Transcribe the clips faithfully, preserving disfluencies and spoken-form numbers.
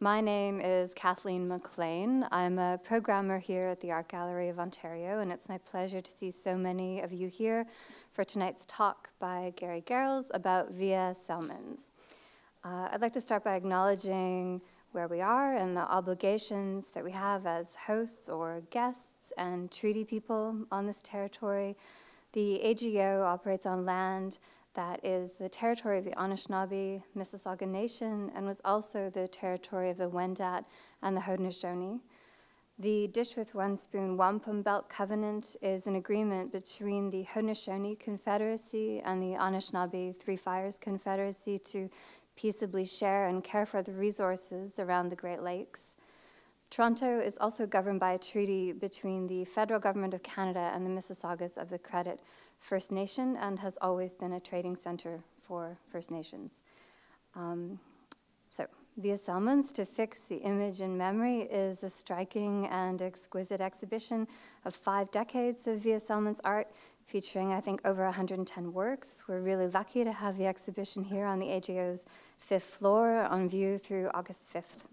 My name is Kathleen McLean. I'm a programmer here at the Art Gallery of Ontario, and it's my pleasure to see so many of you here for tonight's talk by Gary Garrels about Vija Celmins. Uh, I'd like to start by acknowledging where we are and the obligations that we have as hosts or guests and treaty people on this territory. The A G O operates on land that is the territory of the Anishinaabe Mississauga Nation and was also the territory of the Wendat and the Haudenosaunee. The Dish with One Spoon Wampum Belt Covenant is an agreement between the Haudenosaunee Confederacy and the Anishinaabe Three Fires Confederacy to peaceably share and care for the resources around the Great Lakes. Toronto is also governed by a treaty between the federal government of Canada and the Mississaugas of the Credit First Nation, and has always been a trading center for First Nations. Um, so, Vija Celmins, To Fix the Image in Memory, is a striking and exquisite exhibition of five decades of Vija Celmins art, featuring, I think, over one hundred ten works. We're really lucky to have the exhibition here on the A G O's fifth floor, on view through August fifth.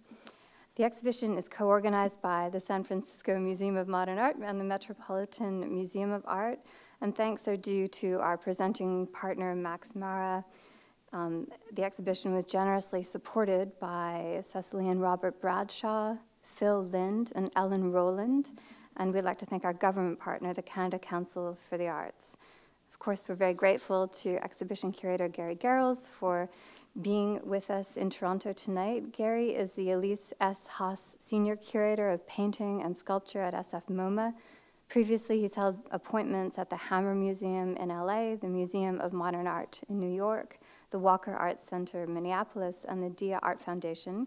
The exhibition is co-organized by the San Francisco Museum of Modern Art and the Metropolitan Museum of Art, and thanks are due to our presenting partner, Max Mara. Um, the exhibition was generously supported by Cecily and Robert Bradshaw, Phil Lind, and Ellen Rowland, and we'd like to thank our government partner, the Canada Council for the Arts. Of course, we're very grateful to exhibition curator Gary Garrels for being with us in Toronto tonight. Gary is the Elise S. Haas Senior Curator of Painting and Sculpture at S F MoMA. Previously, he's held appointments at the Hammer Museum in L A, the Museum of Modern Art in New York, the Walker Arts Center in Minneapolis, and the Dia Art Foundation.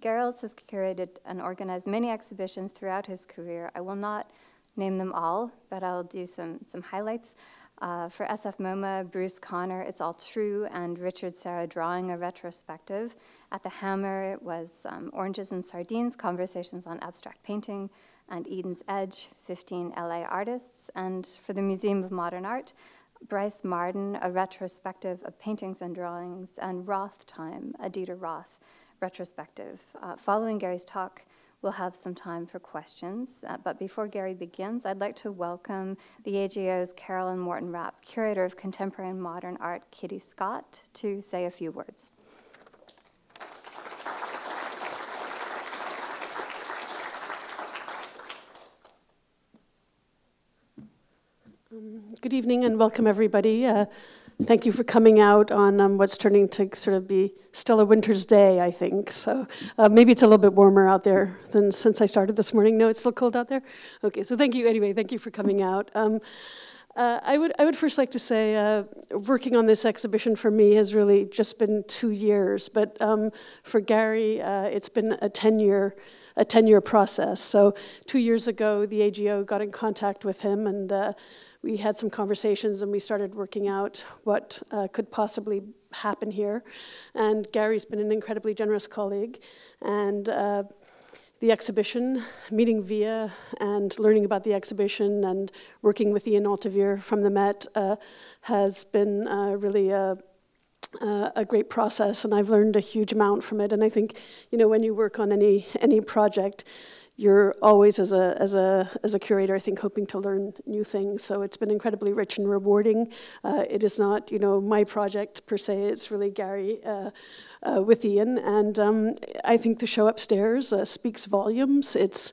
Garrels has curated and organized many exhibitions throughout his career. I will not name them all, but I'll do some, some highlights. Uh, for S F MoMA, Bruce Connor, It's All True, and Richard Serra Drawing, a retrospective. At the Hammer, it was um, Oranges and Sardines, Conversations on Abstract Painting, and Eden's Edge, fifteen L A Artists. And for the Museum of Modern Art, Bryce Marden, a retrospective of paintings and drawings, and Roth Time, a Dieter Roth retrospective. Uh, following Gary's talk, we'll have some time for questions, uh, but before Gary begins, I'd like to welcome the A G O's Carolyn Morton Rapp, Curator of Contemporary and Modern Art, Kitty Scott, to say a few words. Um, good evening and welcome everybody. Uh, Thank you for coming out on um, what's turning to sort of be still a winter's day, I think. So uh, maybe it's a little bit warmer out there than since I started this morning. No, it's still cold out there? Okay, so thank you anyway. Thank you for coming out. Um, uh, I would I would first like to say uh, working on this exhibition for me has really just been two years. But um, for Gary, uh, it's been a ten-year a ten-year process. So two years ago, the A G O got in contact with him, and uh, we had some conversations and we started working out what uh, could possibly happen here. And Gary's been an incredibly generous colleague. And uh, the exhibition, meeting Vija and learning about the exhibition and working with Ian Alteveer from the Met uh, has been uh, really a Uh, a great process, and I've learned a huge amount from it. And I think, you know, when you work on any any project, you're always, as a as a as a curator, I think, hoping to learn new things. So it's been incredibly rich and rewarding. Uh, it is not, you know, my project per se. It's really Gary uh, uh, with Ian, and um, I think the show upstairs uh, speaks volumes. It's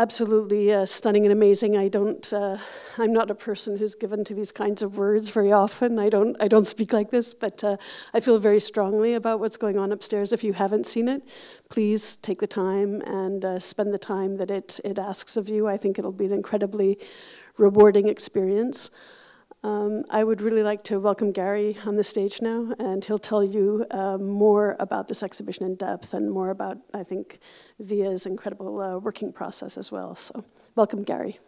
absolutely uh, stunning and amazing. I don't, uh, I'm not a person who's given to these kinds of words very often. I don't, I don't speak like this, but uh, I feel very strongly about what's going on upstairs. If you haven't seen it, please take the time and uh, spend the time that it, it asks of you. I think it'll be an incredibly rewarding experience. Um, I would really like to welcome Gary on the stage now, and he'll tell you uh, more about this exhibition in depth and more about, I think, Vija's incredible uh, working process as well. So, welcome, Gary.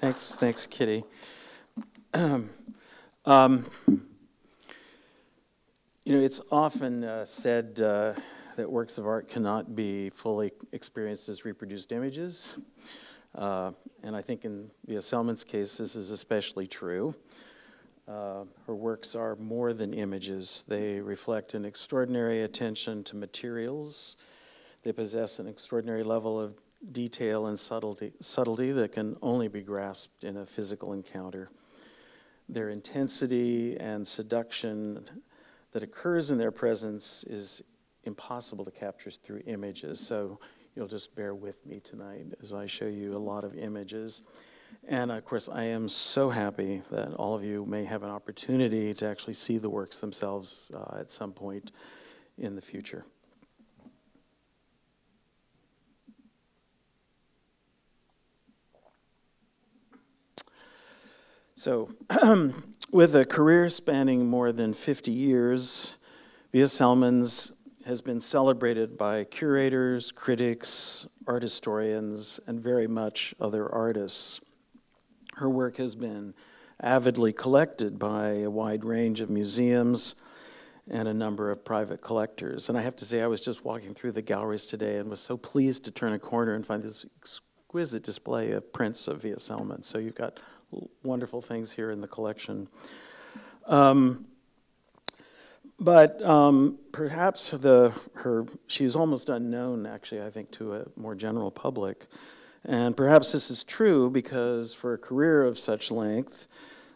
Thanks, thanks, Kitty. um, you know, it's often uh, said uh, that works of art cannot be fully experienced as reproduced images. Uh, and I think in Vija Celmins' case, this is especially true. Uh, her works are more than images. They reflect an extraordinary attention to materials. They possess an extraordinary level of detail and subtlety, subtlety that can only be grasped in a physical encounter. Their intensity and seduction that occurs in their presence is impossible to capture through images. So you'll just bear with me tonight as I show you a lot of images. And of course, I am so happy that all of you may have an opportunity to actually see the works themselves uh, at some point in the future. So, with a career spanning more than fifty years, Vija Celmins has been celebrated by curators, critics, art historians, and very much other artists. Her work has been avidly collected by a wide range of museums and a number of private collectors. And I have to say, I was just walking through the galleries today and was so pleased to turn a corner and find this exquisite display of prints of Vija Celmins. So you've got wonderful things here in the collection. Um, but um, perhaps the, her, she's almost unknown, actually, I think, to a more general public. And perhaps this is true because for a career of such length,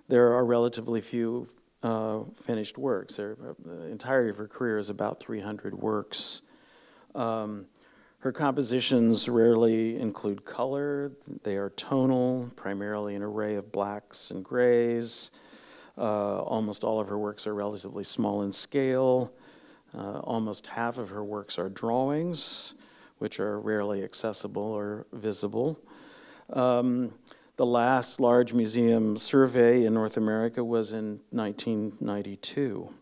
there are relatively few uh, finished works. Her, the entirety of her career is about three hundred works. Um, Her compositions rarely include color. They are tonal, primarily an array of blacks and grays. Uh, almost all of her works are relatively small in scale. Uh, almost half of her works are drawings, which are rarely accessible or visible. Um, the last large museum survey in North America was in nineteen ninety-two.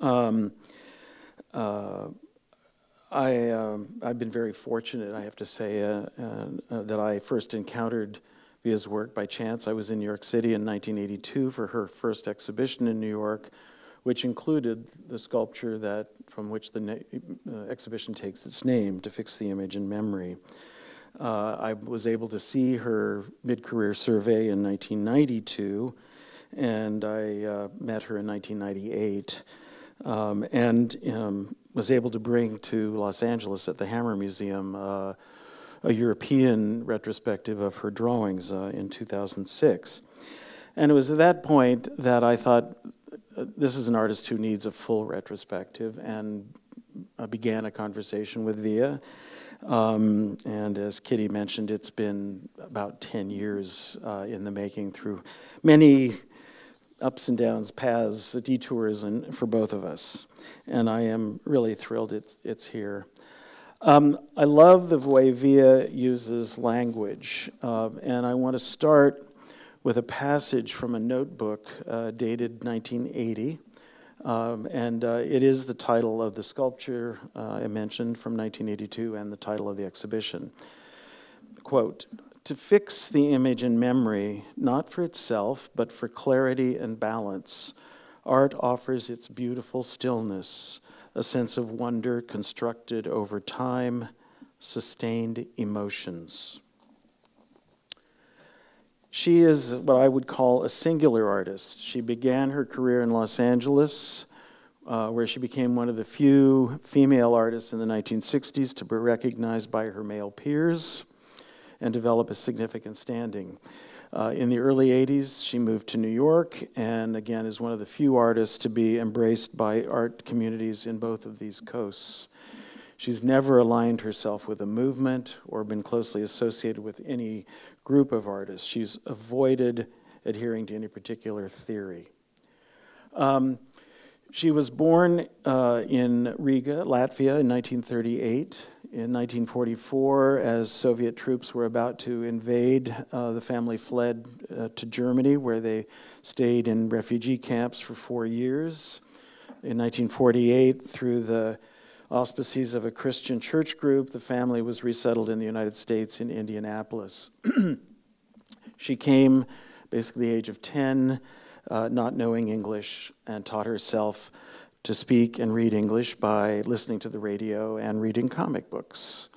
Um, uh, I, um, I've been very fortunate, I have to say, uh, uh, uh, that I first encountered Vija's work by chance. I was in New York City in nineteen eighty-two for her first exhibition in New York, which included the sculpture that, from which the uh, exhibition takes its name, To Fix the Image in Memory. Uh, I was able to see her mid-career survey in nineteen ninety-two, and I uh, met her in nineteen ninety-eight. Um, and um, was able to bring to Los Angeles at the Hammer Museum uh, a European retrospective of her drawings uh, in two thousand six. And it was at that point that I thought, this is an artist who needs a full retrospective, and I began a conversation with Vija. Um, and as Kitty mentioned, it's been about ten years uh, in the making through many ups and downs, paths, detours, and for both of us. And I am really thrilled it's, it's here. Um, I love the way Vija uses language. Uh, and I want to start with a passage from a notebook uh, dated nineteen eighty. Um, and uh, it is the title of the sculpture uh, I mentioned from nineteen eighty-two and the title of the exhibition. Quote, "To fix the image in memory, not for itself, but for clarity and balance, art offers its beautiful stillness, a sense of wonder constructed over time, sustained emotions." She is what I would call a singular artist. She began her career in Los Angeles, uh, where she became one of the few female artists in the nineteen sixties to be recognized by her male peers and develop a significant standing. Uh, in the early eighties, she moved to New York, and again is one of the few artists to be embraced by art communities in both of these coasts. She's never aligned herself with a movement or been closely associated with any group of artists. She's avoided adhering to any particular theory. Um, she was born uh, in Riga, Latvia, in nineteen thirty-eight. In nineteen forty-four, as Soviet troops were about to invade, uh, the family fled uh, to Germany, where they stayed in refugee camps for four years. In nineteen forty-eight, through the auspices of a Christian church group, the family was resettled in the United States in Indianapolis. She came basically the age of ten, uh, not knowing English, and taught herself to speak and read English by listening to the radio and reading comic books.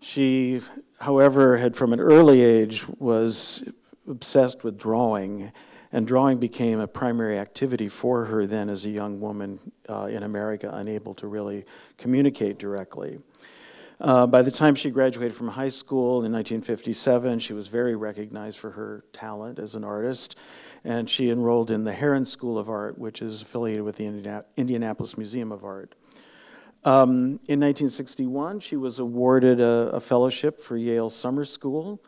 She, however, had from an early age was obsessed with drawing And drawing became a primary activity for her then as a young woman uh, in America, unable to really communicate directly. Uh, by the time she graduated from high school in nineteen fifty-seven, she was very recognized for her talent as an artist, and she enrolled in the Heron School of Art, which is affiliated with the Indiana- Indianapolis Museum of Art. Um, in nineteen sixty-one, she was awarded a, a fellowship for Yale Summer School,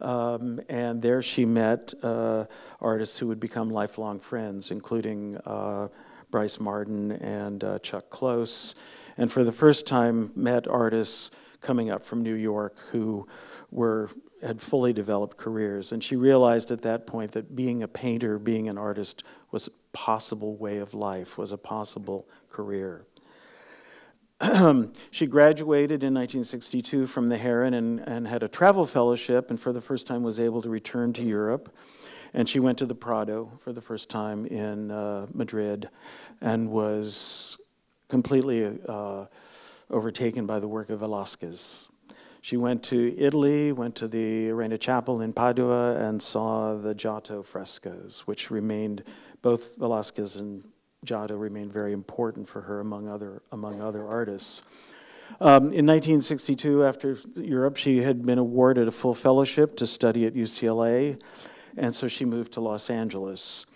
um, and there she met uh, artists who would become lifelong friends, including uh, Bryce Marden and uh, Chuck Close, and for the first time met artists coming up from New York who were, had fully developed careers. And she realized at that point that being a painter, being an artist was a possible way of life, was a possible career. She graduated in nineteen sixty-two from the Heron and, and had a travel fellowship, and for the first time was able to return to Europe. And she went to the Prado for the first time in uh, Madrid and was completely uh, overtaken by the work of Velázquez. She went to Italy, went to the Arena Chapel in Padua, and saw the Giotto frescoes, which remained, both Velázquez and Giotto remained very important for her among other, among other artists. Um, in nineteen sixty-two, after Europe, she had been awarded a full fellowship to study at U C L A, and so she moved to Los Angeles.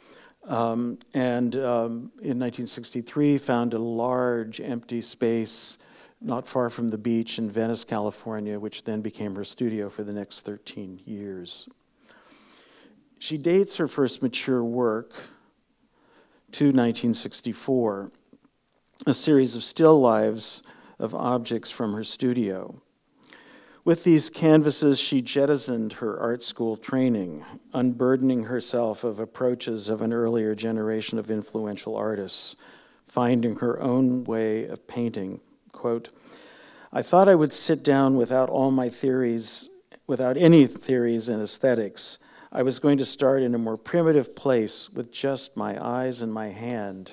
Um, and um, in nineteen sixty-three, found a large empty space not far from the beach in Venice, California, which then became her studio for the next thirteen years. She dates her first mature work to nineteen sixty-four, a series of still lives of objects from her studio. With these canvases, she jettisoned her art school training, unburdening herself of approaches of an earlier generation of influential artists, finding her own way of painting. Quote, "I thought I would sit down without all my theories, without any theories in aesthetics. I was going to start in a more primitive place with just my eyes and my hand.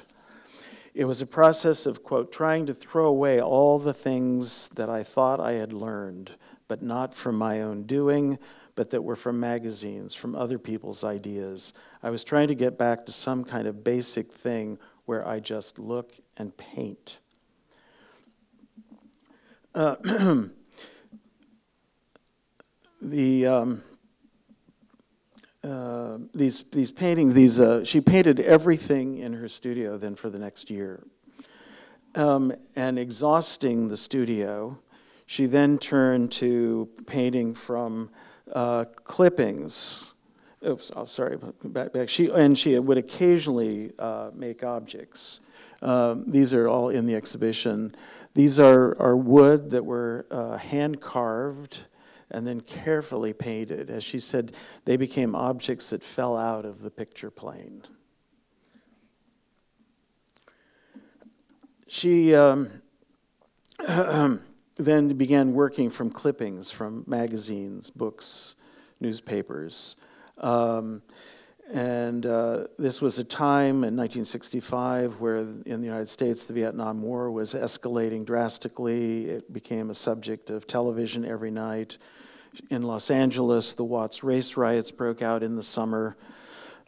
It was a process of, quote, trying to throw away all the things that I thought I had learned, but not from my own doing, but that were from magazines, from other people's ideas. I was trying to get back to some kind of basic thing where I just look and paint." Uh, the, um, uh, these, these paintings, these, uh, she painted everything in her studio then for the next year. Um, and exhausting the studio, she then turned to painting from uh, clippings. Oops, oh, sorry, back, back. She, and she would occasionally uh, make objects. Um, these are all in the exhibition. These are, are wood that were uh, hand-carved and then carefully painted. As she said, they became objects that fell out of the picture plane. She... Um, then began working from clippings, from magazines, books, newspapers. Um, and uh, this was a time in nineteen sixty-five where in the United States the Vietnam War was escalating drastically. It became a subject of television every night. In Los Angeles, the Watts race riots broke out in the summer.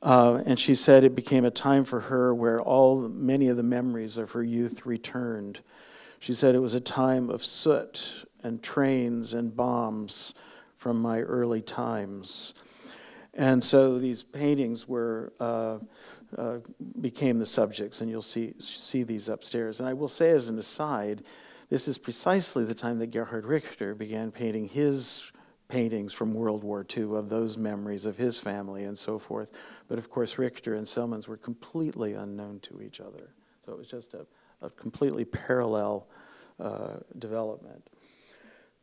Uh, and she said it became a time for her where all many of the memories of her youth returned. She said it was a time of soot and trains and bombs from my early times. And so these paintings were, uh, uh, became the subjects, and you'll see, see these upstairs. And I will say as an aside, this is precisely the time that Gerhard Richter began painting his paintings from World War Two, of those memories of his family and so forth. But of course, Richter and Celmins were completely unknown to each other. So it was just a a completely parallel uh, development.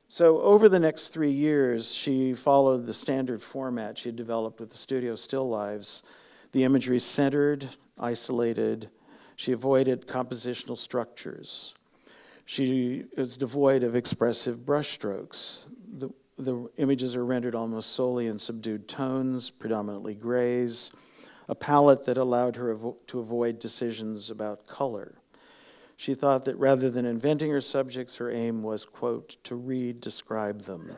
So over the next three years, she followed the standard format she had developed with the studio still lives. The imagery centered, isolated. She avoided compositional structures. She is devoid of expressive brushstrokes. The, the images are rendered almost solely in subdued tones, predominantly grays, a palette that allowed her avo- to avoid decisions about color. She thought that rather than inventing her subjects, her aim was, quote, to read, describe them.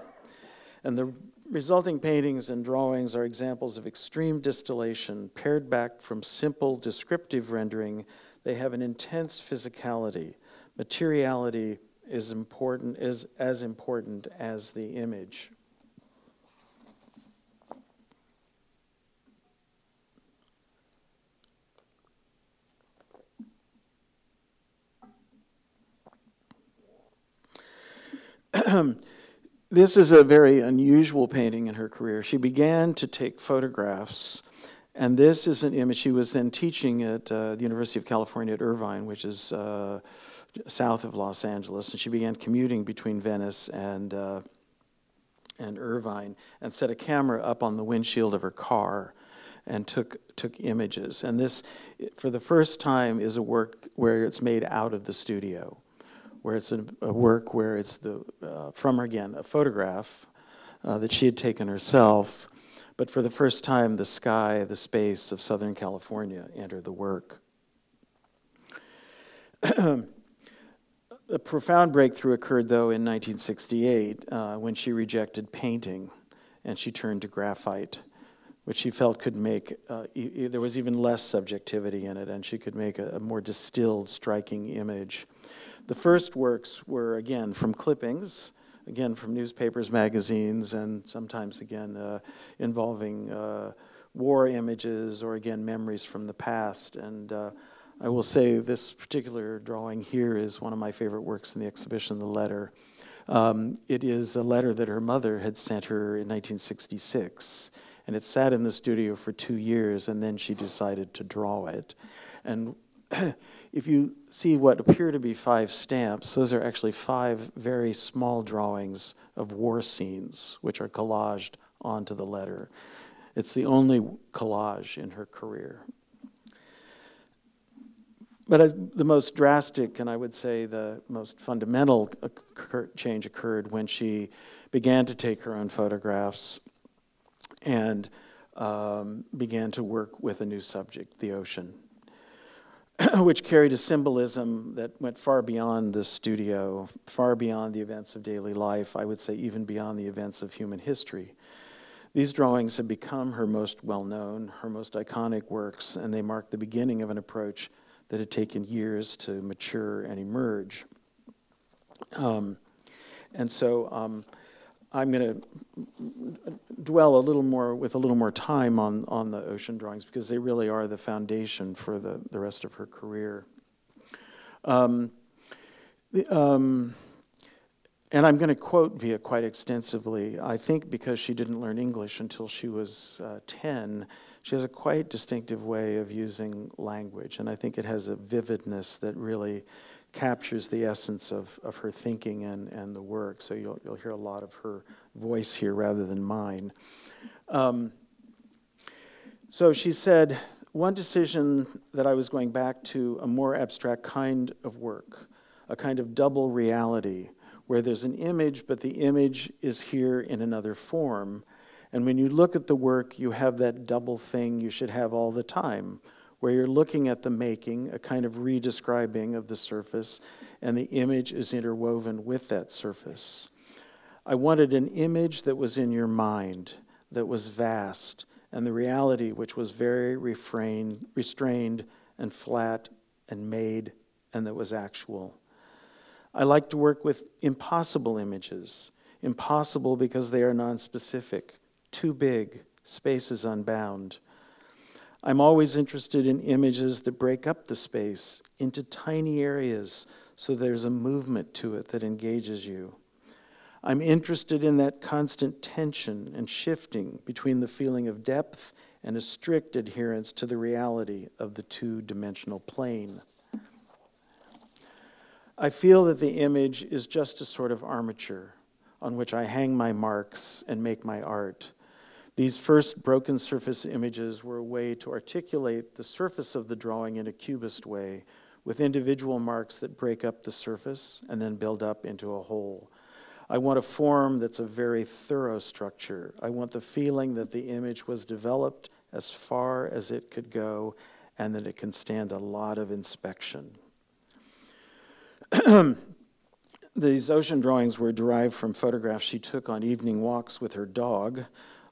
And the resulting paintings and drawings are examples of extreme distillation, pared back from simple descriptive rendering. They have an intense physicality. Materiality is important, is as important as the image. This is a very unusual painting in her career. She began to take photographs, and this is an image. She was then teaching at uh, the University of California at Irvine, which is uh, south of Los Angeles, and she began commuting between Venice and, uh, and Irvine, and set a camera up on the windshield of her car and took, took images. And this, for the first time, is a work where it's made out of the studio, where it's a, a work where it's the, uh, from, again, a photograph uh, that she had taken herself, but for the first time, the sky, the space of Southern California entered the work. A profound breakthrough occurred, though, in nineteen sixty-eight uh, when she rejected painting and she turned to graphite, which she felt could make, uh, e there was even less subjectivity in it, and she could make a, a more distilled, striking image. The first works were, again, from clippings, again, from newspapers, magazines, and sometimes, again, uh, involving uh, war images or, again, memories from the past. And uh, I will say this particular drawing here is one of my favorite works in the exhibition, The Letter. Um, it is a letter that her mother had sent her in nineteen sixty-six, and it sat in the studio for two years, and then she decided to draw it. And if you see what appear to be five stamps, those are actually five very small drawings of war scenes, which are collaged onto the letter. It's the only collage in her career. But uh, the most drastic, and I would say the most fundamental occur change occurred when she began to take her own photographs and um, began to work with a new subject, the ocean, which carried a symbolism that went far beyond the studio, far beyond the events of daily life, I would say even beyond the events of human history. These drawings have become her most well-known, her most iconic works, and they mark the beginning of an approach that had taken years to mature and emerge. Um, and so um, I'm going to dwell a little more, with a little more time on, on the ocean drawings, because they really are the foundation for the, the rest of her career. Um, the, um, and I'm going to quote Vija quite extensively, I think because she didn't learn English until she was uh, ten. She has a quite distinctive way of using language, and I think it has a vividness that really captures the essence of, of her thinking and, and the work, so you'll, you'll hear a lot of her voice here rather than mine. Um, so she said, one decision that I was going back to a more abstract kind of work, a kind of double reality, where there's an image, but the image is here in another form, and when you look at the work, you have that double thing you should have all the time, where you're looking at the making, a kind of re-describing of the surface, and the image is interwoven with that surface. I wanted an image that was in your mind, that was vast, and the reality which was very refrained, restrained and flat and made, and that was actual. I like to work with impossible images, impossible because they are non-specific, too big, space is unbound. I'm always interested in images that break up the space into tiny areas so there's a movement to it that engages you. I'm interested in that constant tension and shifting between the feeling of depth and a strict adherence to the reality of the two-dimensional plane. I feel that the image is just a sort of armature on which I hang my marks and make my art. These first broken surface images were a way to articulate the surface of the drawing in a cubist way, with individual marks that break up the surface and then build up into a whole. I want a form that's a very thorough structure. I want the feeling that the image was developed as far as it could go and that it can stand a lot of inspection. These ocean drawings were derived from photographs she took on evening walks with her dog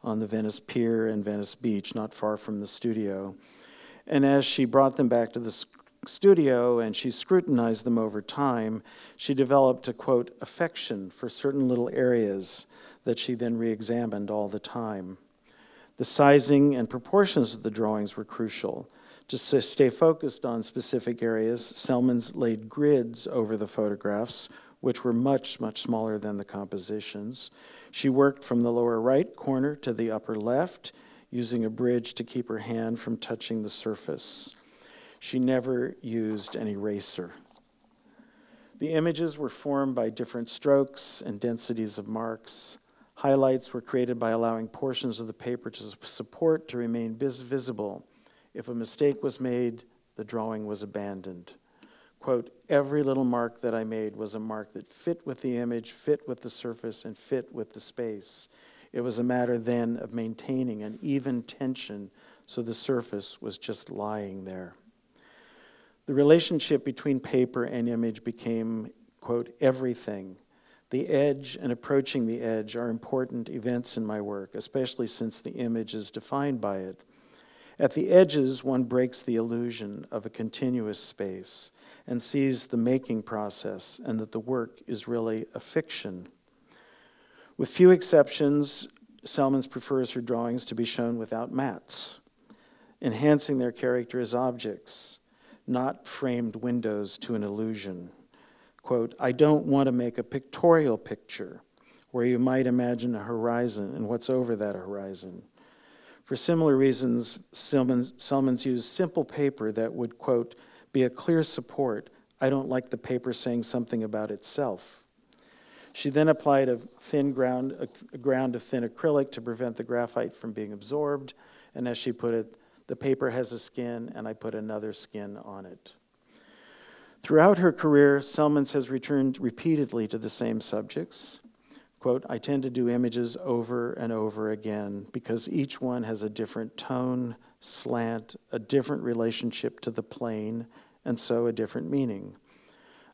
on the Venice Pier and Venice Beach, not far from the studio. And as she brought them back to the studio and she scrutinized them over time, she developed a, quote, affection for certain little areas that she then re-examined all the time. The sizing and proportions of the drawings were crucial. To stay focused on specific areas, Celmins laid grids over the photographs, which were much, much smaller than the compositions. She worked from the lower right corner to the upper left, using a bridge to keep her hand from touching the surface. She never used an eraser. The images were formed by different strokes and densities of marks. Highlights were created by allowing portions of the paper to support to remain visible. If a mistake was made, the drawing was abandoned. Quote, every little mark that I made was a mark that fit with the image, fit with the surface, and fit with the space. It was a matter then of maintaining an even tension so the surface was just lying there. The relationship between paper and image became, quote, everything. The edge and approaching the edge are important events in my work, especially since the image is defined by it. At the edges, one breaks the illusion of a continuous space and sees the making process and that the work is really a fiction. With few exceptions, Celmins prefers her drawings to be shown without mats, enhancing their character as objects, not framed windows to an illusion. Quote, I don't want to make a pictorial picture where you might imagine a horizon and what's over that horizon. For similar reasons, Celmins, Celmins used simple paper that would, quote, be a clear support. I don't like the paper saying something about itself. She then applied a thin ground, a ground of thin acrylic to prevent the graphite from being absorbed, and as she put it, the paper has a skin and I put another skin on it. Throughout her career, Celmins has returned repeatedly to the same subjects. Quote, I tend to do images over and over again because each one has a different tone, slant, a different relationship to the plane, and so a different meaning.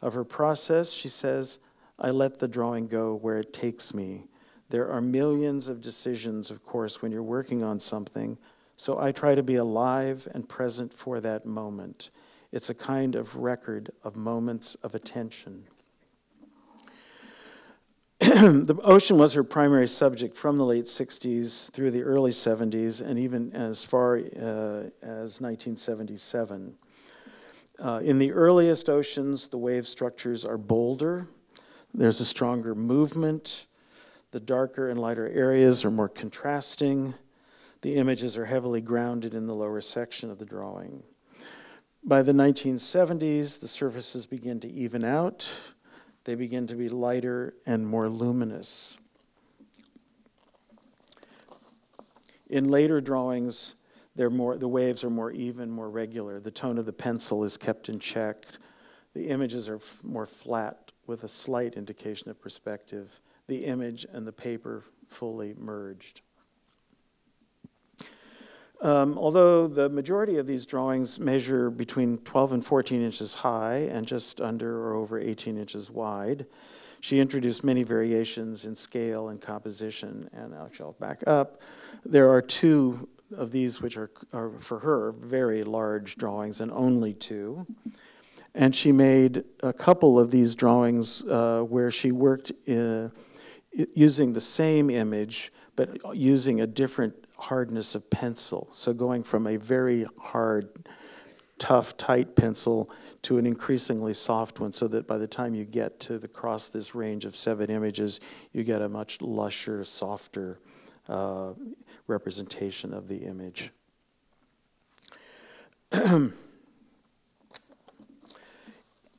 Of her process, she says, I let the drawing go where it takes me. There are millions of decisions, of course, when you're working on something, so I try to be alive and present for that moment. It's a kind of record of moments of attention. The ocean was her primary subject from the late sixties through the early seventies and even as far uh, as nineteen seventy-seven. Uh, in the earliest oceans, the wave structures are bolder. There's a stronger movement. The darker and lighter areas are more contrasting. The images are heavily grounded in the lower section of the drawing. By the nineteen seventies, the surfaces begin to even out. They begin to be lighter and more luminous. In later drawings, they're more, the waves are more even, more regular. The tone of the pencil is kept in check. The images are more flat with a slight indication of perspective. The image and the paper fully merged. Um, although the majority of these drawings measure between twelve and fourteen inches high and just under or over eighteen inches wide, she introduced many variations in scale and composition. And actually, I'll back up. There are two of these which are, are, for her, very large drawings, and only two. And she made a couple of these drawings uh, where she worked in, using the same image, but using a different hardness of pencil. So going from a very hard, tough, tight pencil to an increasingly soft one so that by the time you get to the cross this range of seven images, you get a much lusher, softer uh, representation of the image.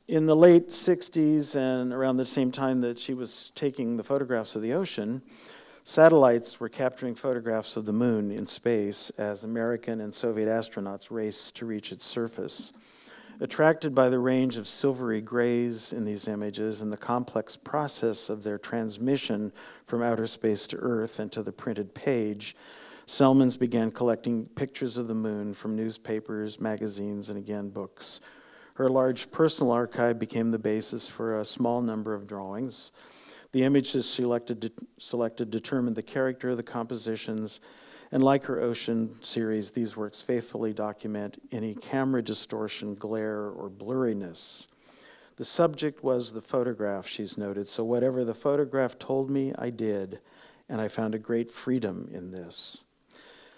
In the late sixties and around the same time that she was taking the photographs of the ocean, satellites were capturing photographs of the moon in space as American and Soviet astronauts raced to reach its surface. Attracted by the range of silvery grays in these images and the complex process of their transmission from outer space to Earth and to the printed page, Celmins began collecting pictures of the moon from newspapers, magazines, and again books. Her large personal archive became the basis for a small number of drawings. The images she elected de selected determined the character of the compositions, and like her ocean series, these works faithfully document any camera distortion, glare, or blurriness. The subject was the photograph, she's noted, so whatever the photograph told me, I did, and I found a great freedom in this.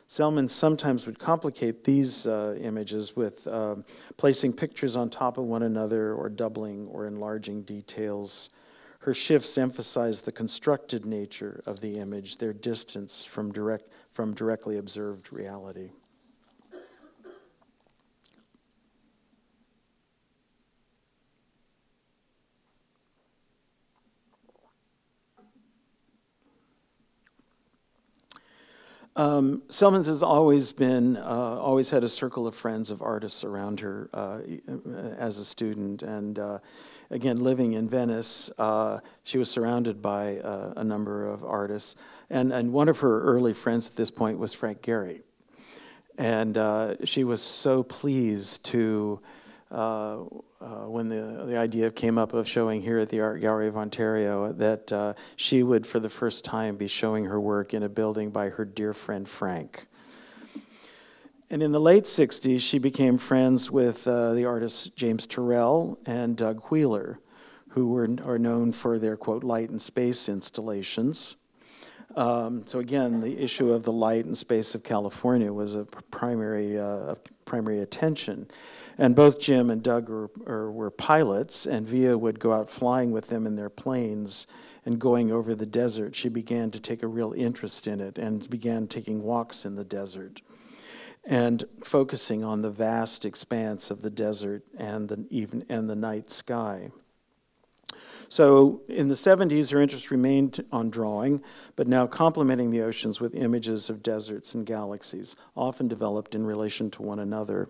Celmins sometimes would complicate these uh, images with uh, placing pictures on top of one another or doubling or enlarging details. Her shifts emphasize the constructed nature of the image, their distance from, direct, from directly observed reality. Um, Celmins has always been, uh, always had a circle of friends of artists around her uh, as a student, and uh, again, living in Venice, uh, she was surrounded by uh, a number of artists, and, and one of her early friends at this point was Frank Gehry, and uh, she was so pleased to, uh, uh, when the, the idea came up of showing here at the Art Gallery of Ontario, that uh, she would for the first time be showing her work in a building by her dear friend Frank. And in the late sixties, she became friends with uh, the artists James Turrell and Doug Wheeler, who were, are known for their, quote, light and space installations. Um, so again, the issue of the light and space of California was a primary, uh, primary attention. And both Jim and Doug were, or were pilots, and Via would go out flying with them in their planes and going over the desert. She began to take a real interest in it and began taking walks in the desert and focusing on the vast expanse of the desert and the, even, and the night sky. So in the seventies, her interest remained on drawing, but now complementing the oceans with images of deserts and galaxies, often developed in relation to one another.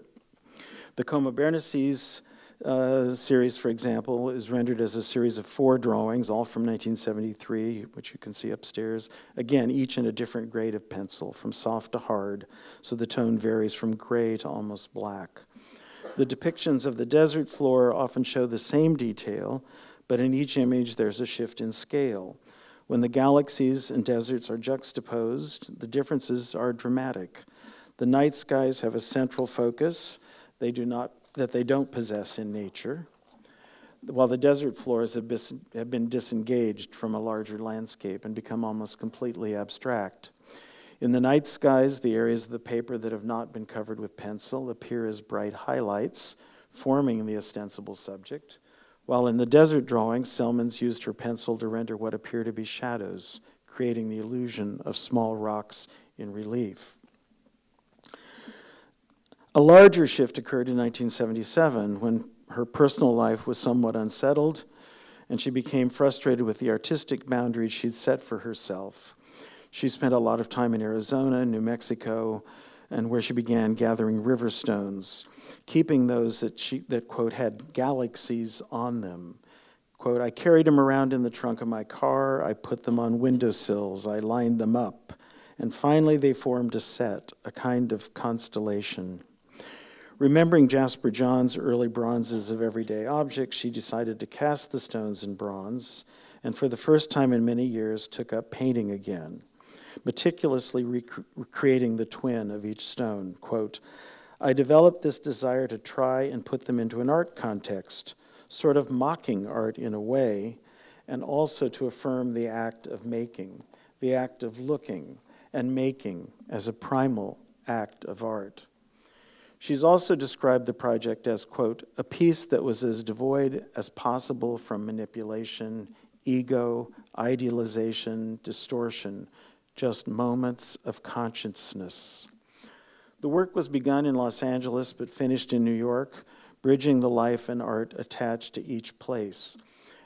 The Coma Bernices uh, series, for example, is rendered as a series of four drawings, all from nineteen seventy-three, which you can see upstairs. Again, each in a different grade of pencil, from soft to hard, so the tone varies from gray to almost black. The depictions of the desert floor often show the same detail, but in each image there's a shift in scale. When the galaxies and deserts are juxtaposed, the differences are dramatic. The night skies have a central focus they do not, that they don't possess in nature, while the desert floors have, bis, have been disengaged from a larger landscape and become almost completely abstract. In the night skies, the areas of the paper that have not been covered with pencil appear as bright highlights, forming the ostensible subject, while in the desert drawings, Celmins used her pencil to render what appear to be shadows, creating the illusion of small rocks in relief. A larger shift occurred in nineteen seventy-seven when her personal life was somewhat unsettled and she became frustrated with the artistic boundaries she'd set for herself. She spent a lot of time in Arizona, New Mexico, and where she began gathering river stones, keeping those that, she, that quote, had galaxies on them. Quote, I carried them around in the trunk of my car, I put them on windowsills, I lined them up, and finally they formed a set, a kind of constellation. Remembering Jasper John's early bronzes of everyday objects, she decided to cast the stones in bronze, and for the first time in many years, took up painting again, meticulously rec recreating the twin of each stone. Quote, I developed this desire to try and put them into an art context, sort of mocking art in a way, and also to affirm the act of making, the act of looking and making as a primal act of art. She's also described the project as, quote, a piece that was as devoid as possible from manipulation, ego, idealization, distortion, just moments of consciousness. The work was begun in Los Angeles but finished in New York, bridging the life and art attached to each place.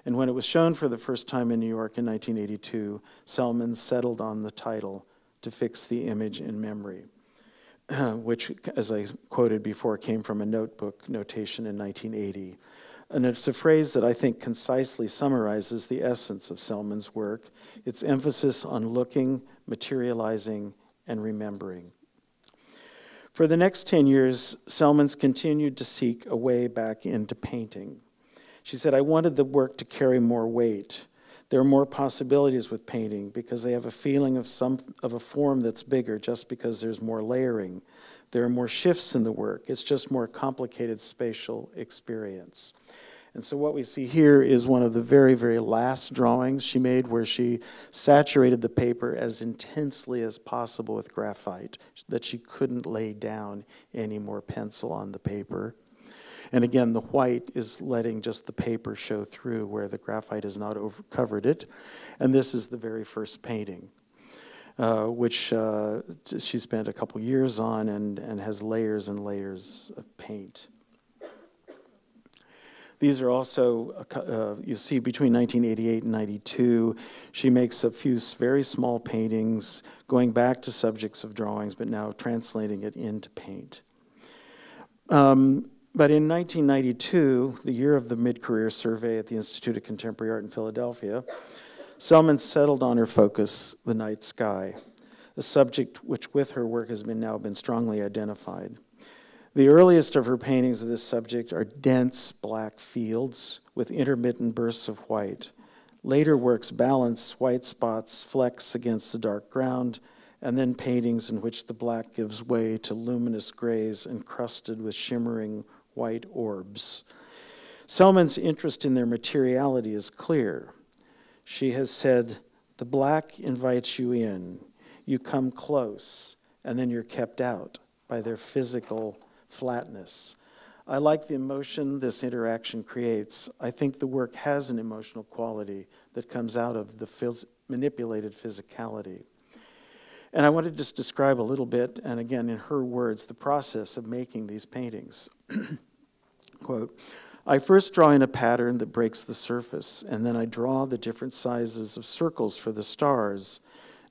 And when it was shown for the first time in New York in nineteen eighty-two, Celmins settled on the title, To Fix the Image in Memory, which, as I quoted before, came from a notebook notation in nineteen eighty. And it's a phrase that I think concisely summarizes the essence of Celmins' work, its emphasis on looking, materializing, and remembering. For the next ten years, Celmins continued to seek a way back into painting. She said, I wanted the work to carry more weight. There are more possibilities with painting because they have a feeling of, some, of a form that's bigger just because there's more layering. There are more shifts in the work. It's just more complicated spatial experience. And so what we see here is one of the very, very last drawings she made where she saturated the paper as intensely as possible with graphite, that she couldn't lay down any more pencil on the paper. And again, the white is letting just the paper show through where the graphite has not over covered it. And this is the very first painting, uh, which uh, she spent a couple years on and, and has layers and layers of paint. These are also, uh, you see, between nineteen eighty-eight and ninety-two, she makes a few very small paintings, going back to subjects of drawings, but now translating it into paint. Um, But in nineteen ninety-two, the year of the mid-career survey at the Institute of Contemporary Art in Philadelphia, Celmins settled on her focus, the night sky, a subject which with her work has been now been strongly identified. The earliest of her paintings of this subject are dense black fields with intermittent bursts of white. Later works balance white spots, flecks against the dark ground, and then paintings in which the black gives way to luminous grays encrusted with shimmering white orbs. Celmins' interest in their materiality is clear. She has said, the black invites you in, you come close, and then you're kept out by their physical flatness. I like the emotion this interaction creates. I think the work has an emotional quality that comes out of the phys- manipulated physicality. And I want to just describe a little bit, and again, in her words, the process of making these paintings. Quote, I first draw in a pattern that breaks the surface, and then I draw the different sizes of circles for the stars.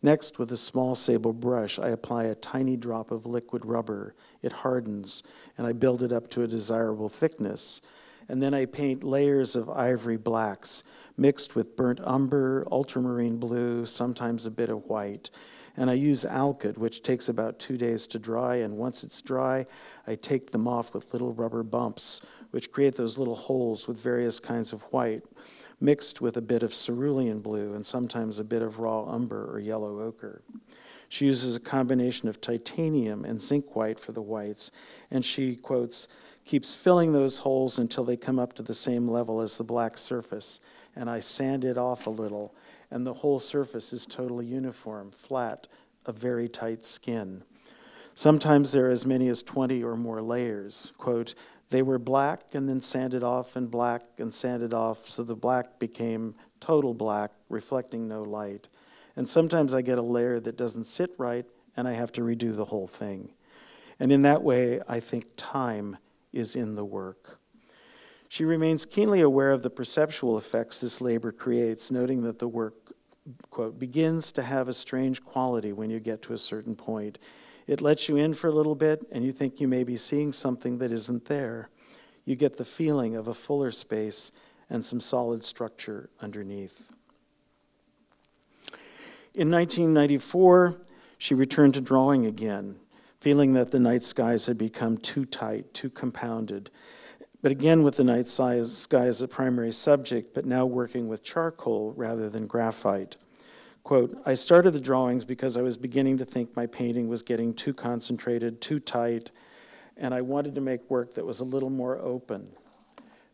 Next, with a small sable brush, I apply a tiny drop of liquid rubber. It hardens, and I build it up to a desirable thickness. And then I paint layers of ivory blacks, mixed with burnt umber, ultramarine blue, sometimes a bit of white. And I use alkyd, which takes about two days to dry, and once it's dry, I take them off with little rubber bumps, which create those little holes with various kinds of white, mixed with a bit of cerulean blue, and sometimes a bit of raw umber or yellow ochre. She uses a combination of titanium and zinc white for the whites, and she, quotes, keeps filling those holes until they come up to the same level as the black surface, and I sand it off a little, and the whole surface is totally uniform, flat, a very tight skin. Sometimes there are as many as twenty or more layers. Quote, they were black and then sanded off and black and sanded off, so the black became total black, reflecting no light. And sometimes I get a layer that doesn't sit right, and I have to redo the whole thing. And in that way, I think time is in the work. She remains keenly aware of the perceptual effects this labor creates, noting that the work, quote, begins to have a strange quality when you get to a certain point. It lets you in for a little bit, and you think you may be seeing something that isn't there. You get the feeling of a fuller space and some solid structure underneath. In nineteen ninety-four, she returned to drawing again, feeling that the night skies had become too tight, too compounded. But again, with the night sky as a primary subject, but now working with charcoal rather than graphite. Quote, I started the drawings because I was beginning to think my painting was getting too concentrated, too tight, and I wanted to make work that was a little more open,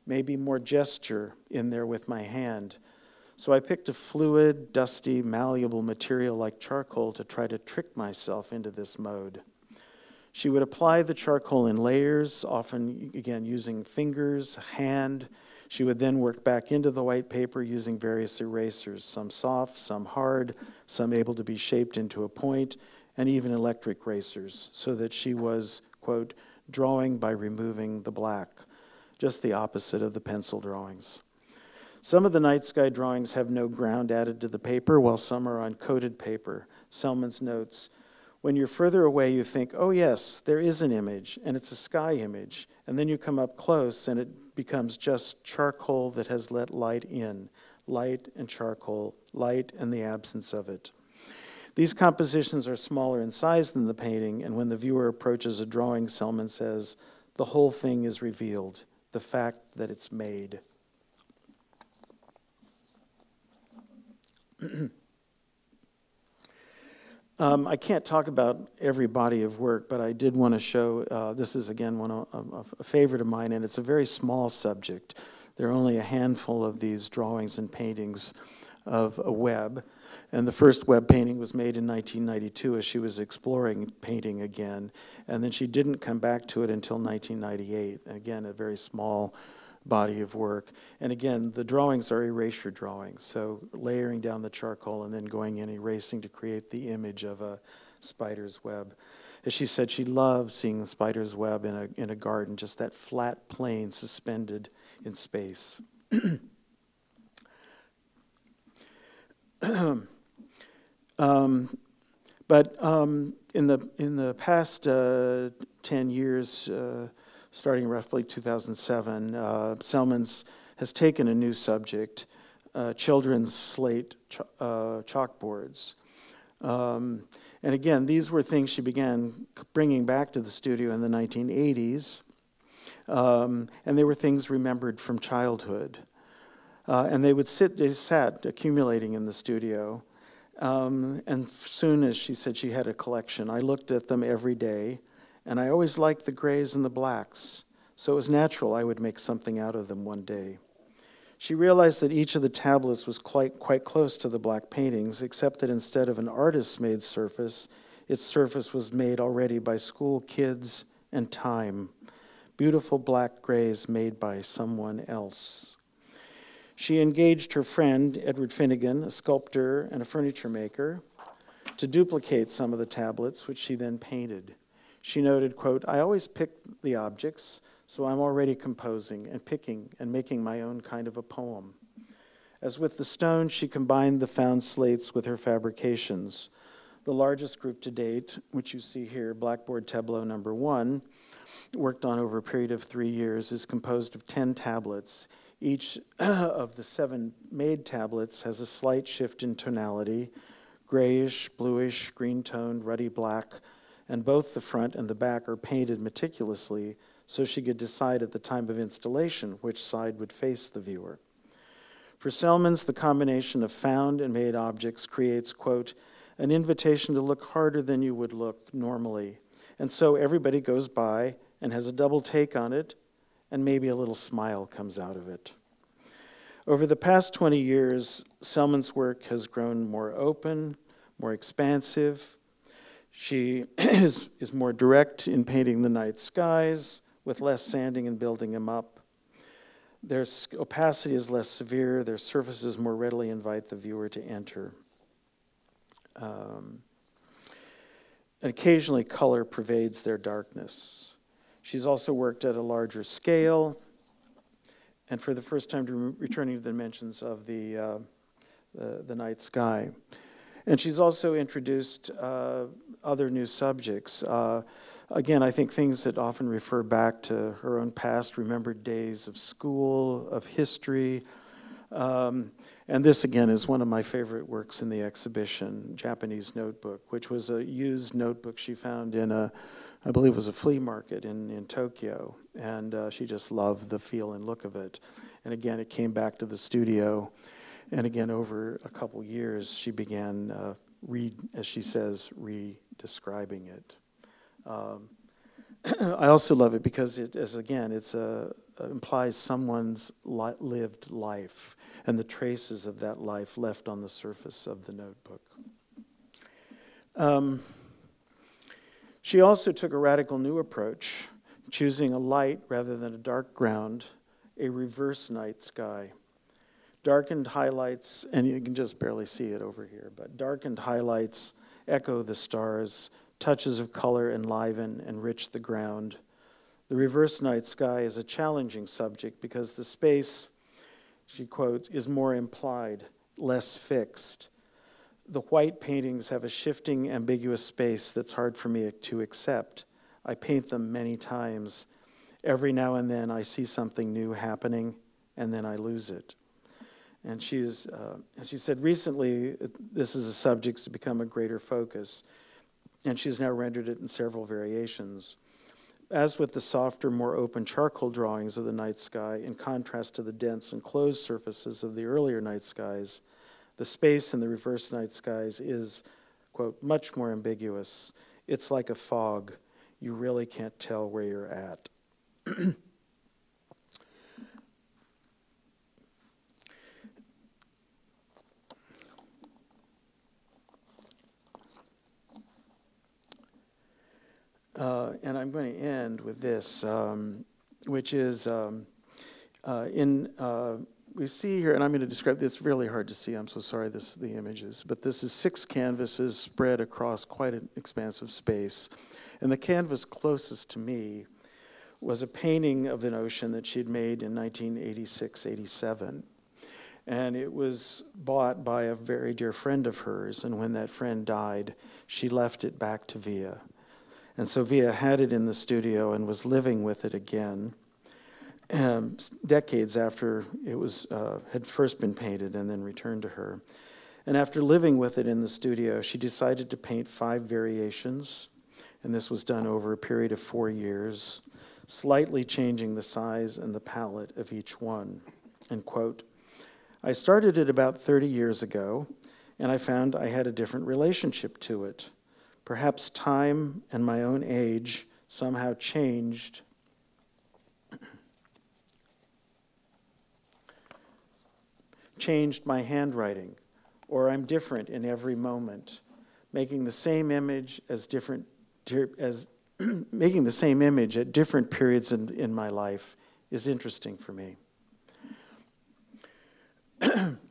maybe more gesture in there with my hand. So I picked a fluid, dusty, malleable material like charcoal to try to trick myself into this mode. She would apply the charcoal in layers, often, again, using fingers, hand. She would then work back into the white paper using various erasers, some soft, some hard, some able to be shaped into a point, and even electric erasers, so that she was, quote, drawing by removing the black, just the opposite of the pencil drawings. Some of the night sky drawings have no ground added to the paper, while some are on coated paper. Celmins notes, when you're further away, you think, oh yes, there is an image, and it's a sky image. And then you come up close, and it becomes just charcoal that has let light in. Light and charcoal, light and the absence of it. These compositions are smaller in size than the painting, and when the viewer approaches a drawing, Celmins says, the whole thing is revealed, the fact that it's made. um, I can't talk about every body of work, but I did want to show, uh, this is again one of, of, a favorite of mine, and it's a very small subject. There are only a handful of these drawings and paintings of a web. And the first web painting was made in nineteen ninety-two as she was exploring painting again. And then she didn't come back to it until nineteen ninety-eight. Again, a very small body of work. And again, the drawings are erasure drawings. So layering down the charcoal and then going in erasing to create the image of a spider's web. As she said, she loved seeing the spider's web in a, in a garden, just that flat plane suspended in space. um, but um, in the in the past uh, ten years, uh, starting roughly two thousand seven, uh, Celmins has taken a new subject: uh, children's slate ch uh, chalkboards. Um, and again, these were things she began bringing back to the studio in the nineteen eighties, um, and they were things remembered from childhood. Uh, and they would sit, they sat accumulating in the studio. Um, and soon as she said she had a collection, I looked at them every day, and I always liked the grays and the blacks. So it was natural I would make something out of them one day. She realized that each of the tablets was quite, quite close to the black paintings, except that instead of an artist's made surface, its surface was made already by school kids and time. Beautiful black grays made by someone else. She engaged her friend, Edward Finnegan, a sculptor and a furniture maker, to duplicate some of the tablets, which she then painted. She noted, quote, I always pick the objects, so I'm already composing and picking and making my own kind of a poem. As with the stone, she combined the found slates with her fabrications. The largest group to date, which you see here, Blackboard Tableau number one, worked on over a period of three years, is composed of ten tablets. Each of the seven made tablets has a slight shift in tonality, grayish, bluish, green-toned, ruddy-black, and both the front and the back are painted meticulously so she could decide at the time of installation which side would face the viewer. For Celmins, the combination of found and made objects creates, quote, an invitation to look harder than you would look normally. And so everybody goes by and has a double take on it, and maybe a little smile comes out of it. Over the past twenty years, Celmins' work has grown more open, more expansive. She is, is more direct in painting the night skies with less sanding and building them up. Their opacity is less severe, their surfaces more readily invite the viewer to enter. Um, and occasionally color pervades their darkness. She's also worked at a larger scale, and for the first time re returning to the dimensions of the, uh, the, the night sky. And she's also introduced uh, other new subjects. Uh, again, I think things that often refer back to her own past, remembered days of school, of history. Um, and this, again, is one of my favorite works in the exhibition, Japanese Notebook, which was a used notebook she found in a, I believe it was a flea market in, in Tokyo, and uh, she just loved the feel and look of it. And again, it came back to the studio, and again, over a couple years, she began, uh, re, as she says, re-describing it. Um, I also love it because it, as again, it's a, it implies someone's li lived life and the traces of that life left on the surface of the notebook. Um, She also took a radical new approach, choosing a light rather than a dark ground, a reverse night sky. Darkened highlights, and you can just barely see it over here, but darkened highlights echo the stars, touches of color enliven and enrich the ground. The reverse night sky is a challenging subject because the space, she quotes, is more implied, less fixed. The white paintings have a shifting, ambiguous space that's hard for me to accept. I paint them many times. Every now and then I see something new happening, and then I lose it. And she's, uh, and she said recently, this is a subject that's become a greater focus, and she's now rendered it in several variations. As with the softer, more open charcoal drawings of the night sky, in contrast to the dense and closed surfaces of the earlier night skies, the space in the reverse night skies is, quote, much more ambiguous. It's like a fog. You really can't tell where you're at. Uh, and I'm going to end with this, um, which is um, uh, in, uh, we see here, and I'm going to describe this, really hard to see, I'm so sorry, this the images, but this is six canvases spread across quite an expansive space. And the canvas closest to me was a painting of an ocean that she had made in nineteen eighty-six eighty-seven. And it was bought by a very dear friend of hers, and when that friend died, she left it back to Vija. And so Vija had it in the studio and was living with it again, um, decades after it was, uh, had first been painted and then returned to her. And after living with it in the studio, she decided to paint five variations, and this was done over a period of four years, slightly changing the size and the palette of each one. And quote, I started it about thirty years ago, and I found I had a different relationship to it. Perhaps time and my own age somehow changed changed my handwriting, or I'm different in every moment, making the same image as different as making the same image at different periods in, in my life is interesting for me.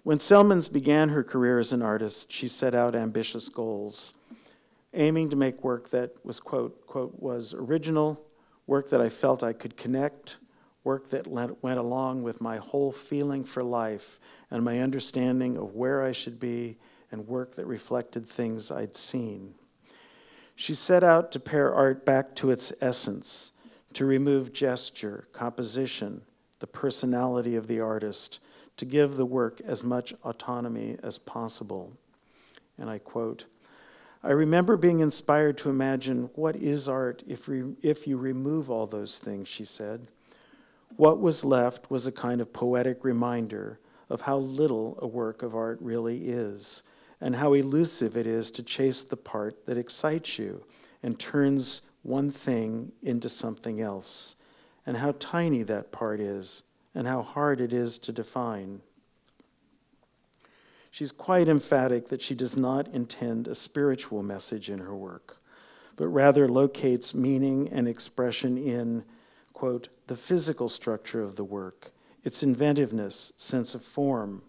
When Celmins began her career as an artist, she set out ambitious goals, aiming to make work that was, quote, quote, was original, work that I felt I could connect, work that went along with my whole feeling for life and my understanding of where I should be, and work that reflected things I'd seen. She set out to pare art back to its essence, to remove gesture, composition, the personality of the artist, to give the work as much autonomy as possible. And I quote, I remember being inspired to imagine what is art if, re if you remove all those things, she said. What was left was a kind of poetic reminder of how little a work of art really is, and how elusive it is to chase the part that excites you and turns one thing into something else, and how tiny that part is, and how hard it is to define. She's quite emphatic that she does not intend a spiritual message in her work, but rather locates meaning and expression in, quote, the physical structure of the work, its inventiveness, sense of form.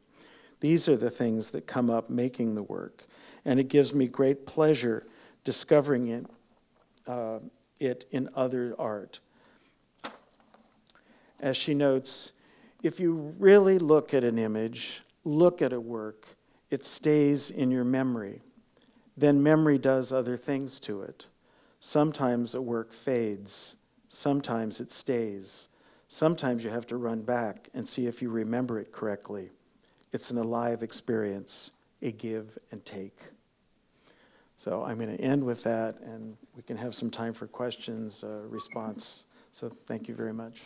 These are the things that come up making the work, and it gives me great pleasure discovering it, uh, it in other art. As she notes, if you really look at an image, look at a work, it stays in your memory. Then memory does other things to it. Sometimes a work fades. Sometimes it stays. Sometimes you have to run back and see if you remember it correctly. It's an alive experience, a give and take. So I'm going to end with that, and we can have some time for questions, uh, response. So thank you very much.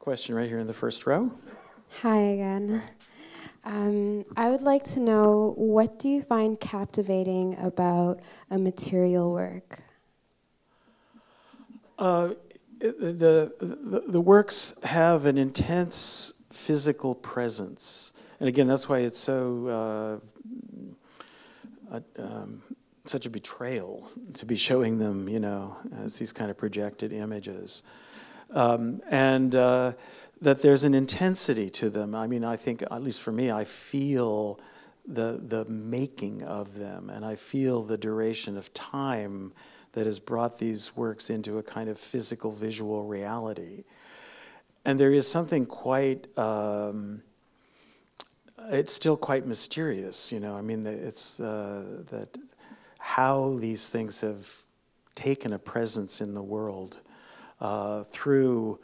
Question right here in the first row. Hi again. Um, I would like to know, what do you find captivating about a material work? Uh, the, the, the works have an intense physical presence. And again, that's why it's so, uh, uh, um, such a betrayal to be showing them, you know, as these kind of projected images. Um, and uh, that there's an intensity to them. I mean, I think, at least for me, I feel the, the making of them, and I feel the duration of time that has brought these works into a kind of physical, visual reality. And there is something quite, um, it's still quite mysterious, you know. I mean, it's uh, that how these things have taken a presence in the world uh, through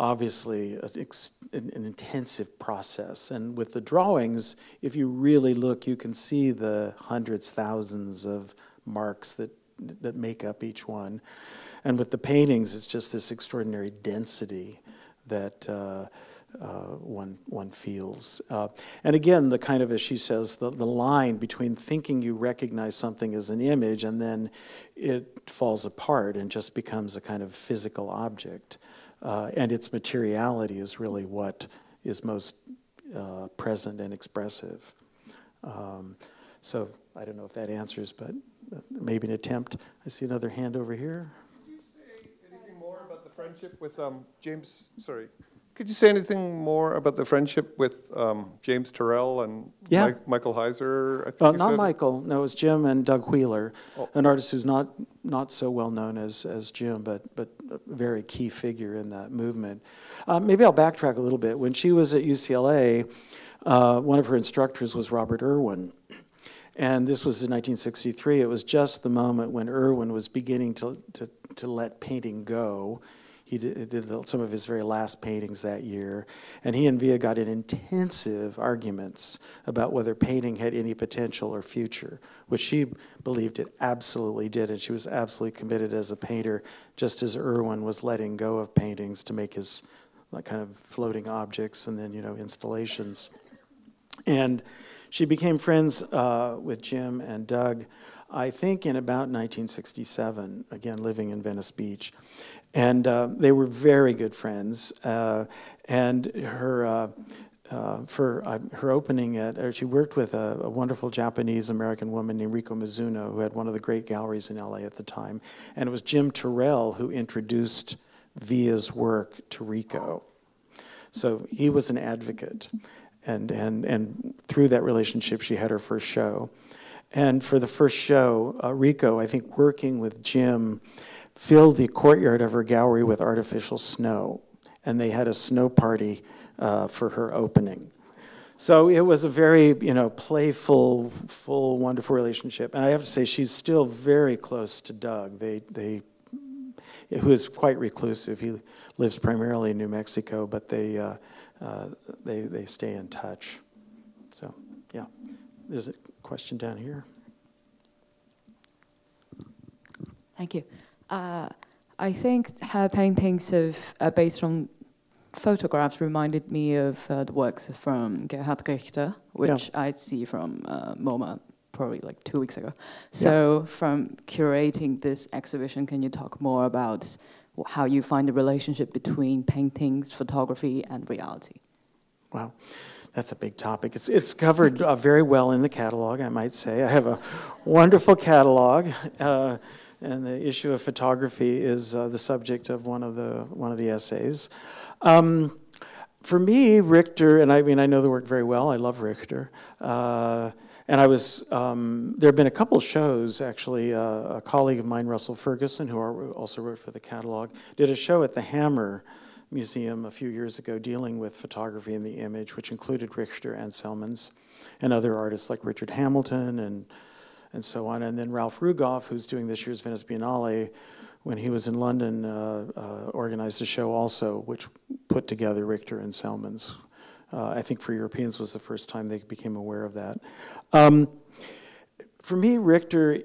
obviously an, ex an intensive process. And with the drawings, if you really look, you can see the hundreds, thousands of marks that, that make up each one. And with the paintings, it's just this extraordinary density that uh, uh, one, one feels. Uh, and again, the kind of, as she says, the, the line between thinking you recognize something as an image and then it falls apart and just becomes a kind of physical object. Uh, and its materiality is really what is most uh, present and expressive. Um, so I don't know if that answers, but maybe an attempt. I see another hand over here. Friendship with um, James, sorry, could you say anything more about the friendship with um, James Turrell and yeah. Mike, Michael Heiser? I think uh, not said. Michael, no, it was Jim and Doug Wheeler, oh. an artist who's not not so well known as, as Jim, but, but a very key figure in that movement. Uh, maybe I'll backtrack a little bit. When she was at U C L A, uh, one of her instructors was Robert Irwin. And this was in nineteen sixty-three. It was just the moment when Irwin was beginning to, to, to let painting go. He did, did some of his very last paintings that year. And he and Via got in intensive arguments about whether painting had any potential or future, which she believed it absolutely did. And she was absolutely committed as a painter, just as Irwin was letting go of paintings to make his like, kind of floating objects and then, you know, installations. And she became friends uh, with Jim and Doug, I think in about nineteen sixty-seven, again, living in Venice Beach. And uh, they were very good friends. Uh, and her uh, uh, for uh, her opening at, or she worked with a, a wonderful Japanese American woman named Riko Mizuno, who had one of the great galleries in L A at the time. And it was Jim Turrell who introduced Via's work to Riko. So he was an advocate. And, and, and through that relationship, she had her first show. And for the first show, uh, Riko, I think working with Jim, filled the courtyard of her gallery with artificial snow. And they had a snow party uh, for her opening. So it was a very, you know, playful, full, wonderful relationship. And I have to say, she's still very close to Doug, they, they, who is quite reclusive. He lives primarily in New Mexico, but they, uh, Uh, they, they stay in touch. So, yeah. There's a question down here. Thank you. Uh, I think her paintings of, uh, based on photographs reminded me of uh, the works from Gerhard Richter, which yeah. I'd see from uh, MoMA probably like two weeks ago. So yeah. From curating this exhibition, can you talk more about how you find the relationship between paintings, photography, and reality? Wow, that's a big topic. It's, it's covered uh, very well in the catalog, I might say. I have a wonderful catalog, uh, and the issue of photography is uh, the subject of one of the, one of the essays. Um, for me, Richter, and I mean, I know the work very well. I love Richter. Uh, And I was, um, there have been a couple shows, actually. Uh, a colleague of mine, Russell Ferguson, who are, also wrote for the catalog, did a show at the Hammer Museum a few years ago dealing with photography and the image, which included Richter and Celmins and other artists like Richard Hamilton and, and so on. And then Ralph Rugoff, who's doing this year's Venice Biennale, when he was in London, uh, uh, organized a show also, which put together Richter and Celmins. Uh, I think for Europeans was the first time they became aware of that. Um, for me, Richter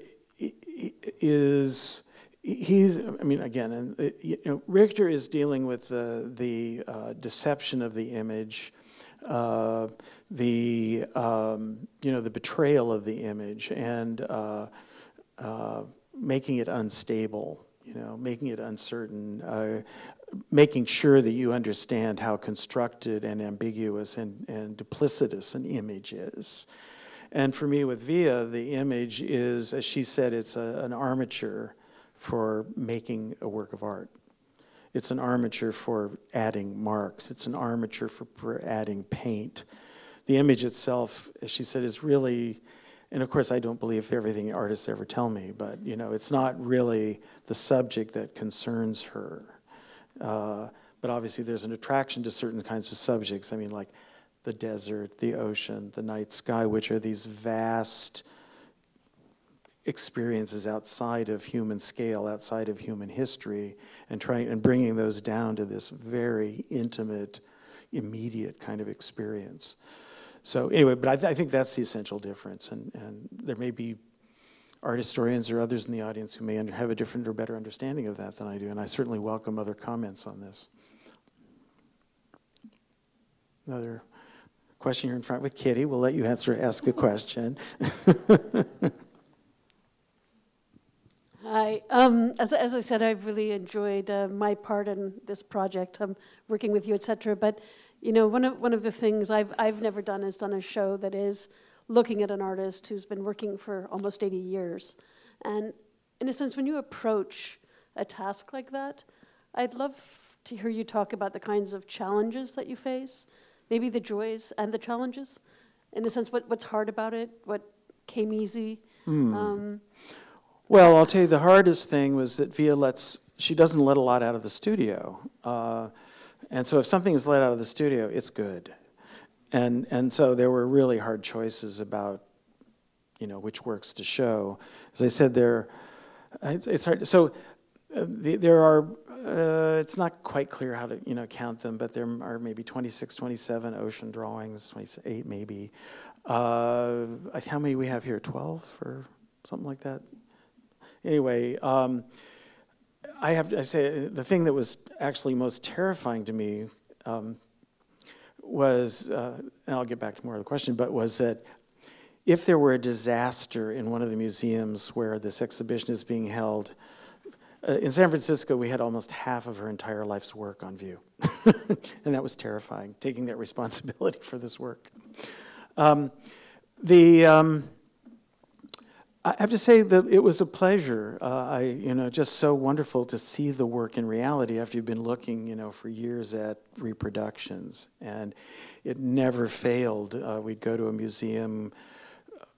is, he's, I mean, again, and, you know, Richter is dealing with the, the uh, deception of the image, uh, the, um, you know, the betrayal of the image and uh, uh, making it unstable, you know, making it uncertain. Uh, making sure that you understand how constructed and ambiguous and, and duplicitous an image is. And for me with Via, the image is, as she said, it's a, an armature for making a work of art. It's an armature for adding marks. It's an armature for, for adding paint. The image itself, as she said, is really, and of course I don't believe everything artists ever tell me, but you know, it's not really the subject that concerns her. Uh, but obviously there's an attraction to certain kinds of subjects. I mean, like the desert, the ocean, the night sky, which are these vast experiences outside of human scale, outside of human history, and trying and bringing those down to this very intimate, immediate kind of experience. So anyway, but I, th I think that's the essential difference, and, and there may be art historians or others in the audience who may under, have a different or better understanding of that than I do, and I certainly welcome other comments on this. Another question here in front with Kitty. We'll let you answer, ask a question. Hi. Um, as, as I said, I've really enjoyed uh, my part in this project, um, working with you, et cetera. But you know, one of, one of the things I've, I've never done is done a show that is looking at an artist who's been working for almost eighty years. And in a sense, when you approach a task like that, I'd love to hear you talk about the kinds of challenges that you face, maybe the joys and the challenges. In a sense, what, what's hard about it, what came easy. Mm. Um, well, I'll tell you, the hardest thing was that Via lets, she doesn't let a lot out of the studio. Uh, And so if something is let out of the studio, it's good. And, and so there were really hard choices about, you know, which works to show. As I said, there, it's, it's hard. So uh, the, there are, uh, it's not quite clear how to, you know, count them, but there are maybe twenty-six, twenty-seven ocean drawings, twenty-eight maybe. Uh, how many we have here, twelve or something like that? Anyway. Um, I have to say, the thing that was actually most terrifying to me um, was, uh, and I'll get back to more of the question, but was that if there were a disaster in one of the museums where this exhibition is being held, uh, in San Francisco, we had almost half of her entire life's work on view. And that was terrifying, taking that responsibility for this work. Um, the... Um, I have to say that it was a pleasure. Uh, I, you know, just so wonderful to see the work in reality after you've been looking, you know, for years at reproductions, and it never failed. Uh, we'd go to a museum,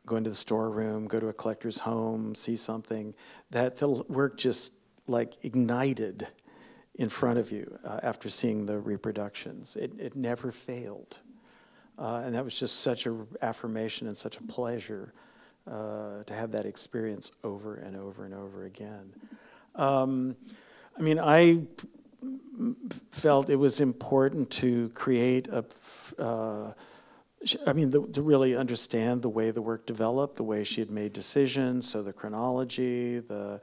go into the storeroom, go to a collector's home, see something. That the work just like ignited in front of you uh, after seeing the reproductions. It, it never failed, uh, and that was just such an affirmation and such a pleasure. Uh, to have that experience over and over and over again. Um, I mean, I felt it was important to create a, uh, I mean, the, to really understand the way the work developed, the way she had made decisions, so the chronology, the,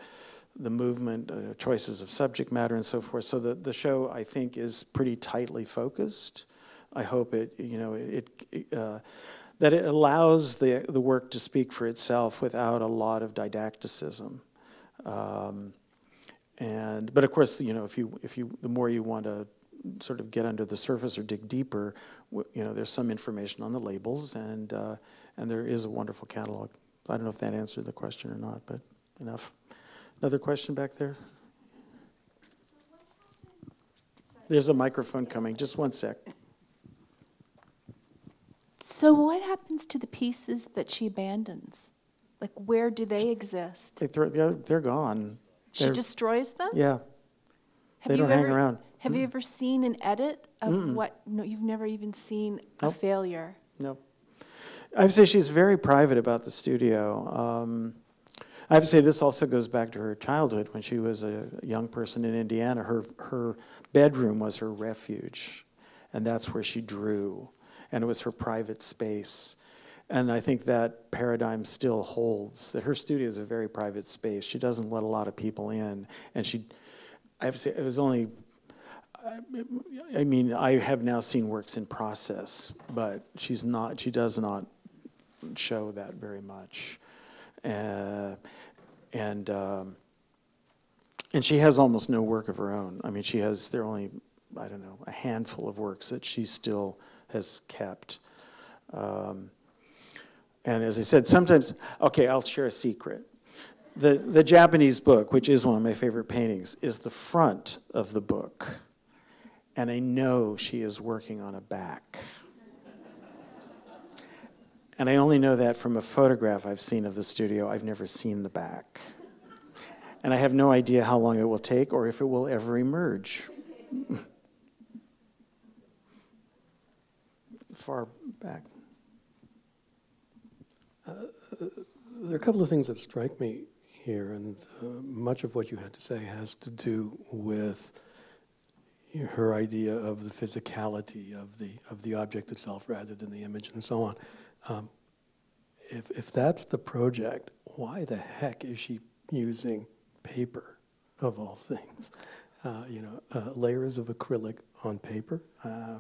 the movement, uh, choices of subject matter and so forth. So the, the show, I think, is pretty tightly focused. I hope it, you know, it, it uh, that it allows the, the work to speak for itself without a lot of didacticism. Um, and, but of course, you know, if you, if you, the more you want to sort of get under the surface or dig deeper, you know, there's some information on the labels, and, uh, and there is a wonderful catalog. I don't know if that answered the question or not, but enough. Another question back there? There's a microphone coming, just one sec. So what happens to the pieces that she abandons? Like, where do they exist? They throw, they're, they're gone. She they're, destroys them? Yeah. Have they don't ever, hang around. Have mm. you ever seen an edit of mm. what? No, you've never even seen nope. a failure. No. Nope. I would say she's very private about the studio. Um, I have to say this also goes back to her childhood. When she was a young person in Indiana, her, her bedroom was her refuge, and that's where she drew. And it was her private space. And I think that paradigm still holds, that her studio is a very private space. She doesn't let a lot of people in. And she, I have to say, it was only, I mean, I have now seen works in process, but she's not, she does not show that very much. Uh, and, um, and she has almost no work of her own. I mean, she has, there are only, I don't know, a handful of works that she still has kept. Um, and as I said, sometimes, okay, I'll share a secret. The, the Japanese book, which is one of my favorite paintings, is the front of the book. And I know she is working on a back. And I only know that from a photograph I've seen of the studio. I've never seen the back. And I have no idea how long it will take or if it will ever emerge. far back. Uh, there are a couple of things that strike me here, and uh, much of what you had to say has to do with her idea of the physicality of the of the object itself rather than the image and so on. Um, if, if that's the project, why the heck is she using paper of all things? Uh, you know, uh, layers of acrylic on paper uh,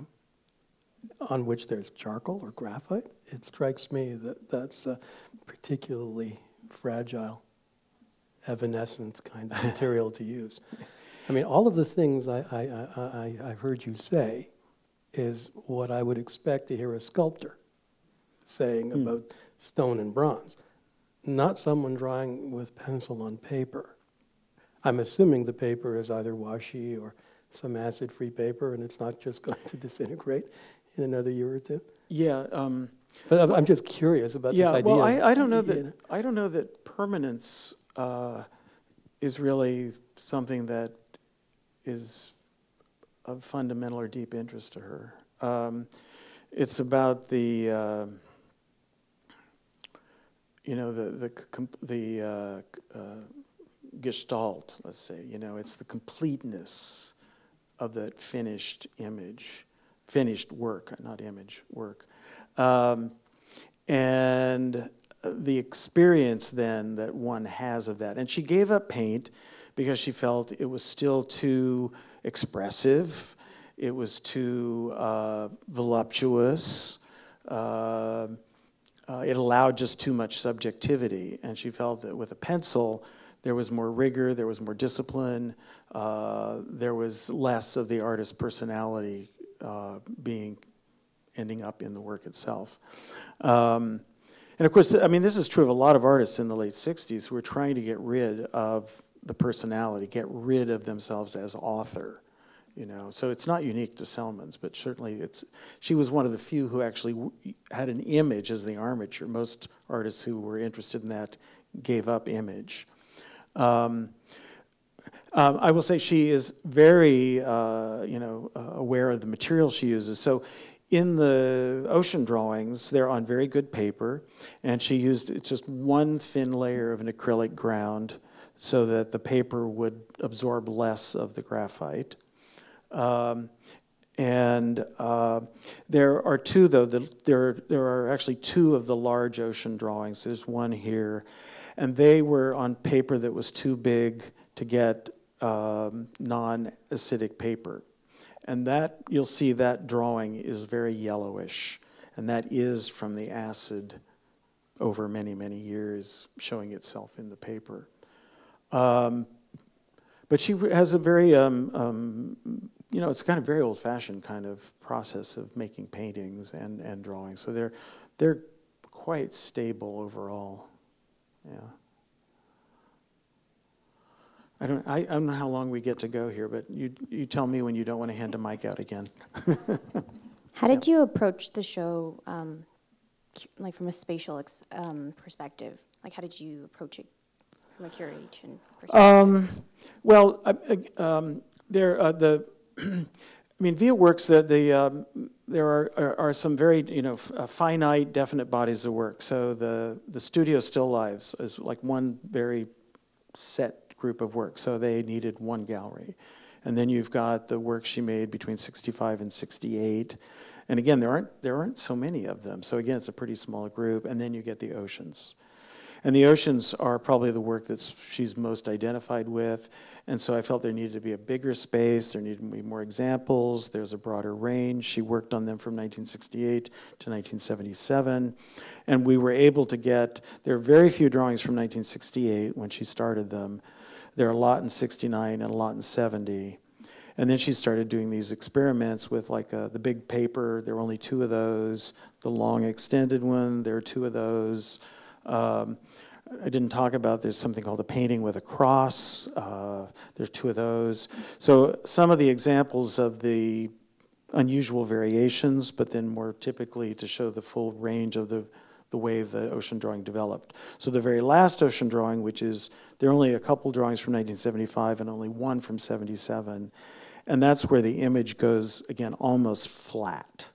on which there's charcoal or graphite. It strikes me that that's a particularly fragile, evanescent kind of material to use. I mean, all of the things I, I, I, I heard you say is what I would expect to hear a sculptor saying mm. about stone and bronze, not someone drawing with pencil on paper. I'm assuming the paper is either washi or some acid-free paper, and it's not just going to disintegrate in another year or two. Yeah, um, but I'm, well, I'm just curious about yeah, this idea. Well, I, I don't know that you know. I don't know that permanence uh, is really something that is of fundamental or deep interest to her. Um, it's about the uh, you know the the comp the uh, uh, gestalt. Let's say you know it's the completeness of that finished image, finished work, not image work, um, and the experience then that one has of that. And she gave up paint because she felt it was still too expressive, it was too uh, voluptuous, uh, uh, it allowed just too much subjectivity, and she felt that with a pencil there was more rigor, there was more discipline, uh, there was less of the artist's personality uh, being, ending up in the work itself. Um, and of course, I mean, this is true of a lot of artists in the late sixties who were trying to get rid of the personality, get rid of themselves as author, you know. So it's not unique to Celmins, but certainly it's, she was one of the few who actually w had an image as the armature. Most artists who were interested in that gave up image. Um, um, I will say she is very, uh, you know, uh, aware of the material she uses. So in the ocean drawings, they're on very good paper, and she used it's just one thin layer of an acrylic ground, so that the paper would absorb less of the graphite. Um, and uh, there are two, though, the, there, there are actually two of the large ocean drawings. There's one here, and they were on paper that was too big to get um, non-acidic paper. And that, you'll see that drawing is very yellowish, and that is from the acid over many, many years showing itself in the paper. Um, but she has a very, um, um, you know, it's kind of very old-fashioned kind of process of making paintings and, and drawings. So they're, they're quite stable overall, yeah. I don't, I, I don't know how long we get to go here, but you, you tell me when you don't want to hand the mic out again. How did yeah. you approach the show, um, like from a spatial ex um, perspective? Like how did you approach it? Um, well, uh, um, there uh, the, I mean, via works that the um, there are, are are some very you know f uh, finite, definite bodies of work. So the the studio still lives is like one very set group of work. So they needed one gallery, and then you've got the work she made between sixty-five and sixty-eight. And again, there aren't there aren't so many of them. So again, it's a pretty small group. And then you get the oceans. And the oceans are probably the work that she's most identified with. And so I felt there needed to be a bigger space, there needed to be more examples, there's a broader range. She worked on them from nineteen sixty-eight to nineteen seventy-seven. And we were able to get, there are very few drawings from nineteen sixty-eight when she started them. There are a lot in sixty-nine and a lot in seventy. And then she started doing these experiments with like a, the big paper, there were only two of those. The long extended one, there are two of those. Um, I didn't talk about, there's something called a painting with a cross. Uh, there's two of those. So some of the examples of the unusual variations, but then more typically to show the full range of the, the way the ocean drawing developed. So the very last ocean drawing, which is, there are only a couple drawings from nineteen seventy-five and only one from seventy-seven. And that's where the image goes, again, almost flat.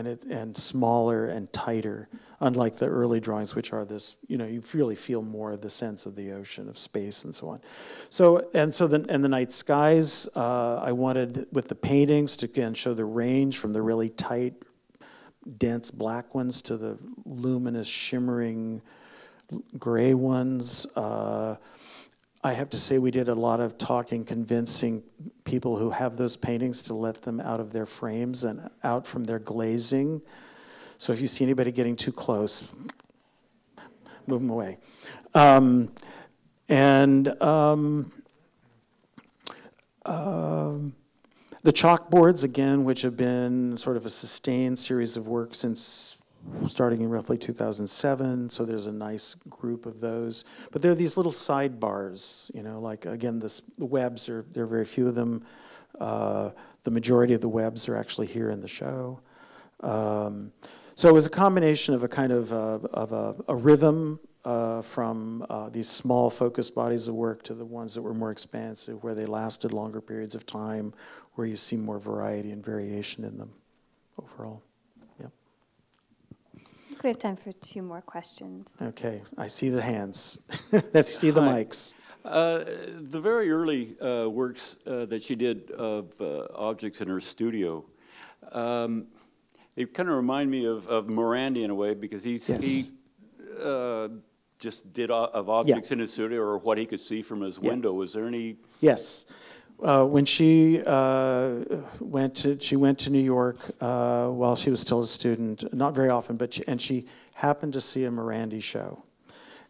and it and smaller and tighter, unlike the early drawings, which are this, you know, you really feel more the sense of the ocean, of space, and so on. So, and so the, and the night skies, uh, I wanted with the paintings to again show the range from the really tight, dense black ones to the luminous, shimmering gray ones. Uh, I have to say we did a lot of talking, convincing people who have those paintings to let them out of their frames and out from their glazing. So if you see anybody getting too close, move them away. Um, and um, uh, the chalkboards, again, which have been sort of a sustained series of work since starting in roughly two thousand seven, so there's a nice group of those. But there are these little sidebars, you know, like, again, this, the webs, are, there are very few of them. Uh, the majority of the webs are actually here in the show. Um, so it was a combination of a kind of, a, of a, a rhythm uh, from uh, these small focused bodies of work to the ones that were more expansive, where they lasted longer periods of time, where you see more variety and variation in them overall. We have time for two more questions. Okay, I see the hands. I see the Hi. mics. Uh, the very early uh, works uh, that she did of uh, objects in her studio, um, it kind of reminded me of, of Morandi in a way, because he, yes. he uh, just did of objects yeah. in his studio or what he could see from his yeah. window. Was there any? Yes. Uh, when she uh, went to she went to New York uh, while she was still a student, not very often, but she, and she happened to see a Morandi show,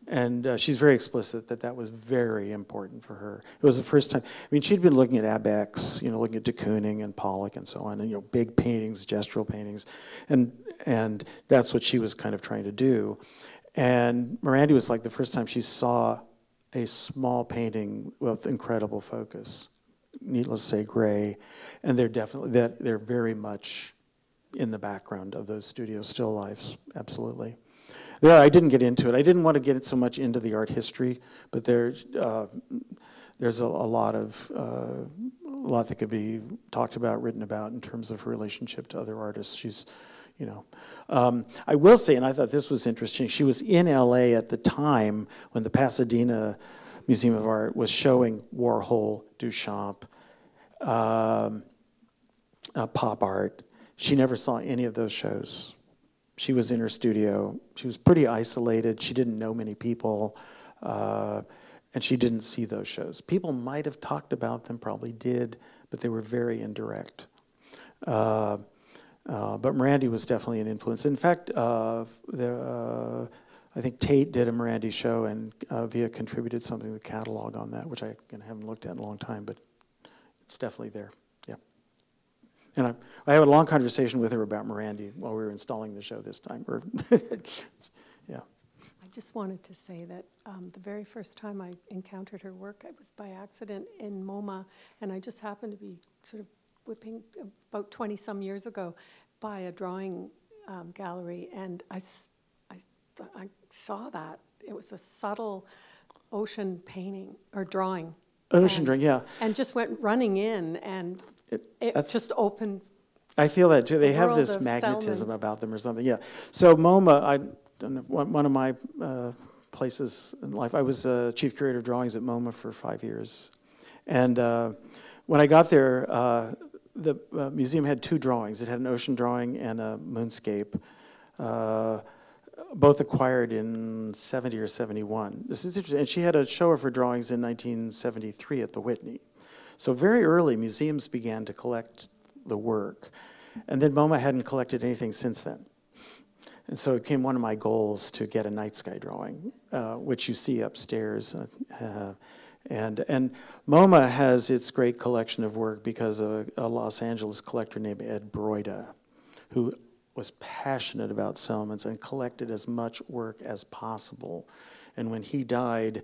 and uh, she's very explicit that that was very important for her. It was the first time. I mean, she'd been looking at Abex, you know, looking at de Kooning and Pollock and so on, and you know, big paintings, gestural paintings, and and that's what she was kind of trying to do. And Morandi was like the first time she saw a small painting with incredible focus. Needless to say, gray, and they're definitely that they're very much in the background of those studio still lifes. Absolutely, there. I didn't get into it. I didn't want to get so much into the art history, but there's uh, there's a, a lot of uh, a lot that could be talked about, written about in terms of her relationship to other artists. She's, you know, um, I will say, and I thought this was interesting. She was in L A at the time when the Pasadena Museum of Art was showing Warhol, Duchamp, um, uh, pop art. She never saw any of those shows. She was in her studio. She was pretty isolated. She didn't know many people, uh, and she didn't see those shows. People might have talked about them, probably did, but they were very indirect. Uh, uh, but Morandi was definitely an influence. In fact, uh, the, uh, I think Tate did a Morandi show, and uh, Via contributed something to the catalog on that, which I haven't looked at in a long time, but it's definitely there, yeah. And I, I had a long conversation with her about Morandi while we were installing the show this time, yeah. I just wanted to say that um, the very first time I encountered her work, it was by accident in MoMA, and I just happened to be sort of whipping about twenty some years ago by a drawing um, gallery, and I, I, I saw that. It was a subtle ocean painting or drawing. Ocean drawing, yeah. And just went running in, and it, it just opened. I feel that too. They have this magnetism Celmins. about them or something, yeah. So MoMA, I don't know, one of my uh, places in life, I was uh, chief curator of drawings at MoMA for five years. And uh, when I got there, uh, the uh, museum had two drawings. It had an ocean drawing and a moonscape. Uh, both acquired in seventy or seventy-one. This is interesting, and she had a show of her drawings in nineteen seventy-three at the Whitney. So very early, museums began to collect the work, and then MoMA hadn't collected anything since then. And so it became one of my goals to get a night sky drawing, uh, which you see upstairs. Uh, and, and MoMA has its great collection of work because of a, a Los Angeles collector named Ed Broida, who was passionate about Celmins and collected as much work as possible. And when he died,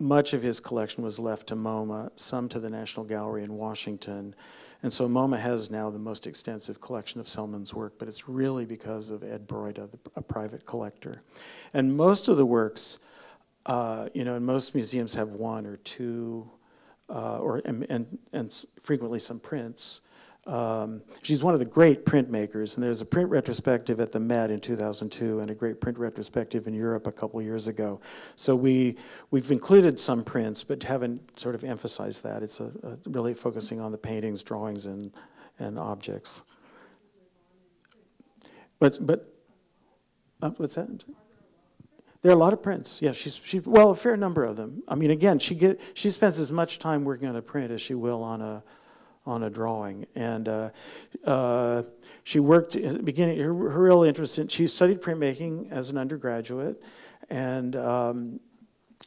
much of his collection was left to MoMA, some to the National Gallery in Washington. And so MoMA has now the most extensive collection of Celmins' work, but it's really because of Ed Broida, a private collector. And most of the works, uh, you know, and most museums have one or two, uh, or and, and, and frequently some prints. Um, she's one of the great printmakers, and there's a print retrospective at the Met in two thousand two and a great print retrospective in Europe a couple years ago. So we, we've included some prints, but haven't sort of emphasized that. It's a, a really focusing on the paintings, drawings, and, and objects. But, but uh, what's that? There are a lot of prints. Yeah, she's, she, well, a fair number of them. I mean, again, she, get, she spends as much time working on a print as she will on a, on a drawing. And uh, uh, she worked, in the beginning, her, her real interest in, she studied printmaking as an undergraduate, and, um,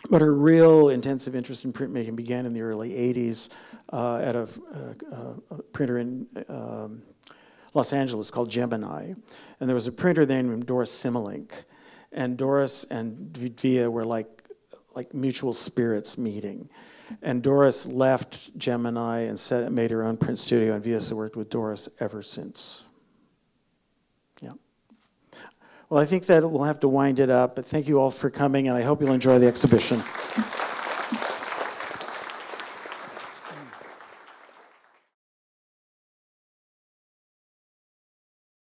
but her real intensive interest in printmaking began in the early eighties uh, at a, a, a printer in um, Los Angeles called Gemini. And there was a printer there named Doris Simulink. And Doris and Via were like, like mutual spirits meeting. And Doris left Gemini and set, made her own print studio, and Via's worked with Doris ever since. Yeah. Well, I think that we'll have to wind it up, but thank you all for coming, and I hope you'll enjoy the exhibition.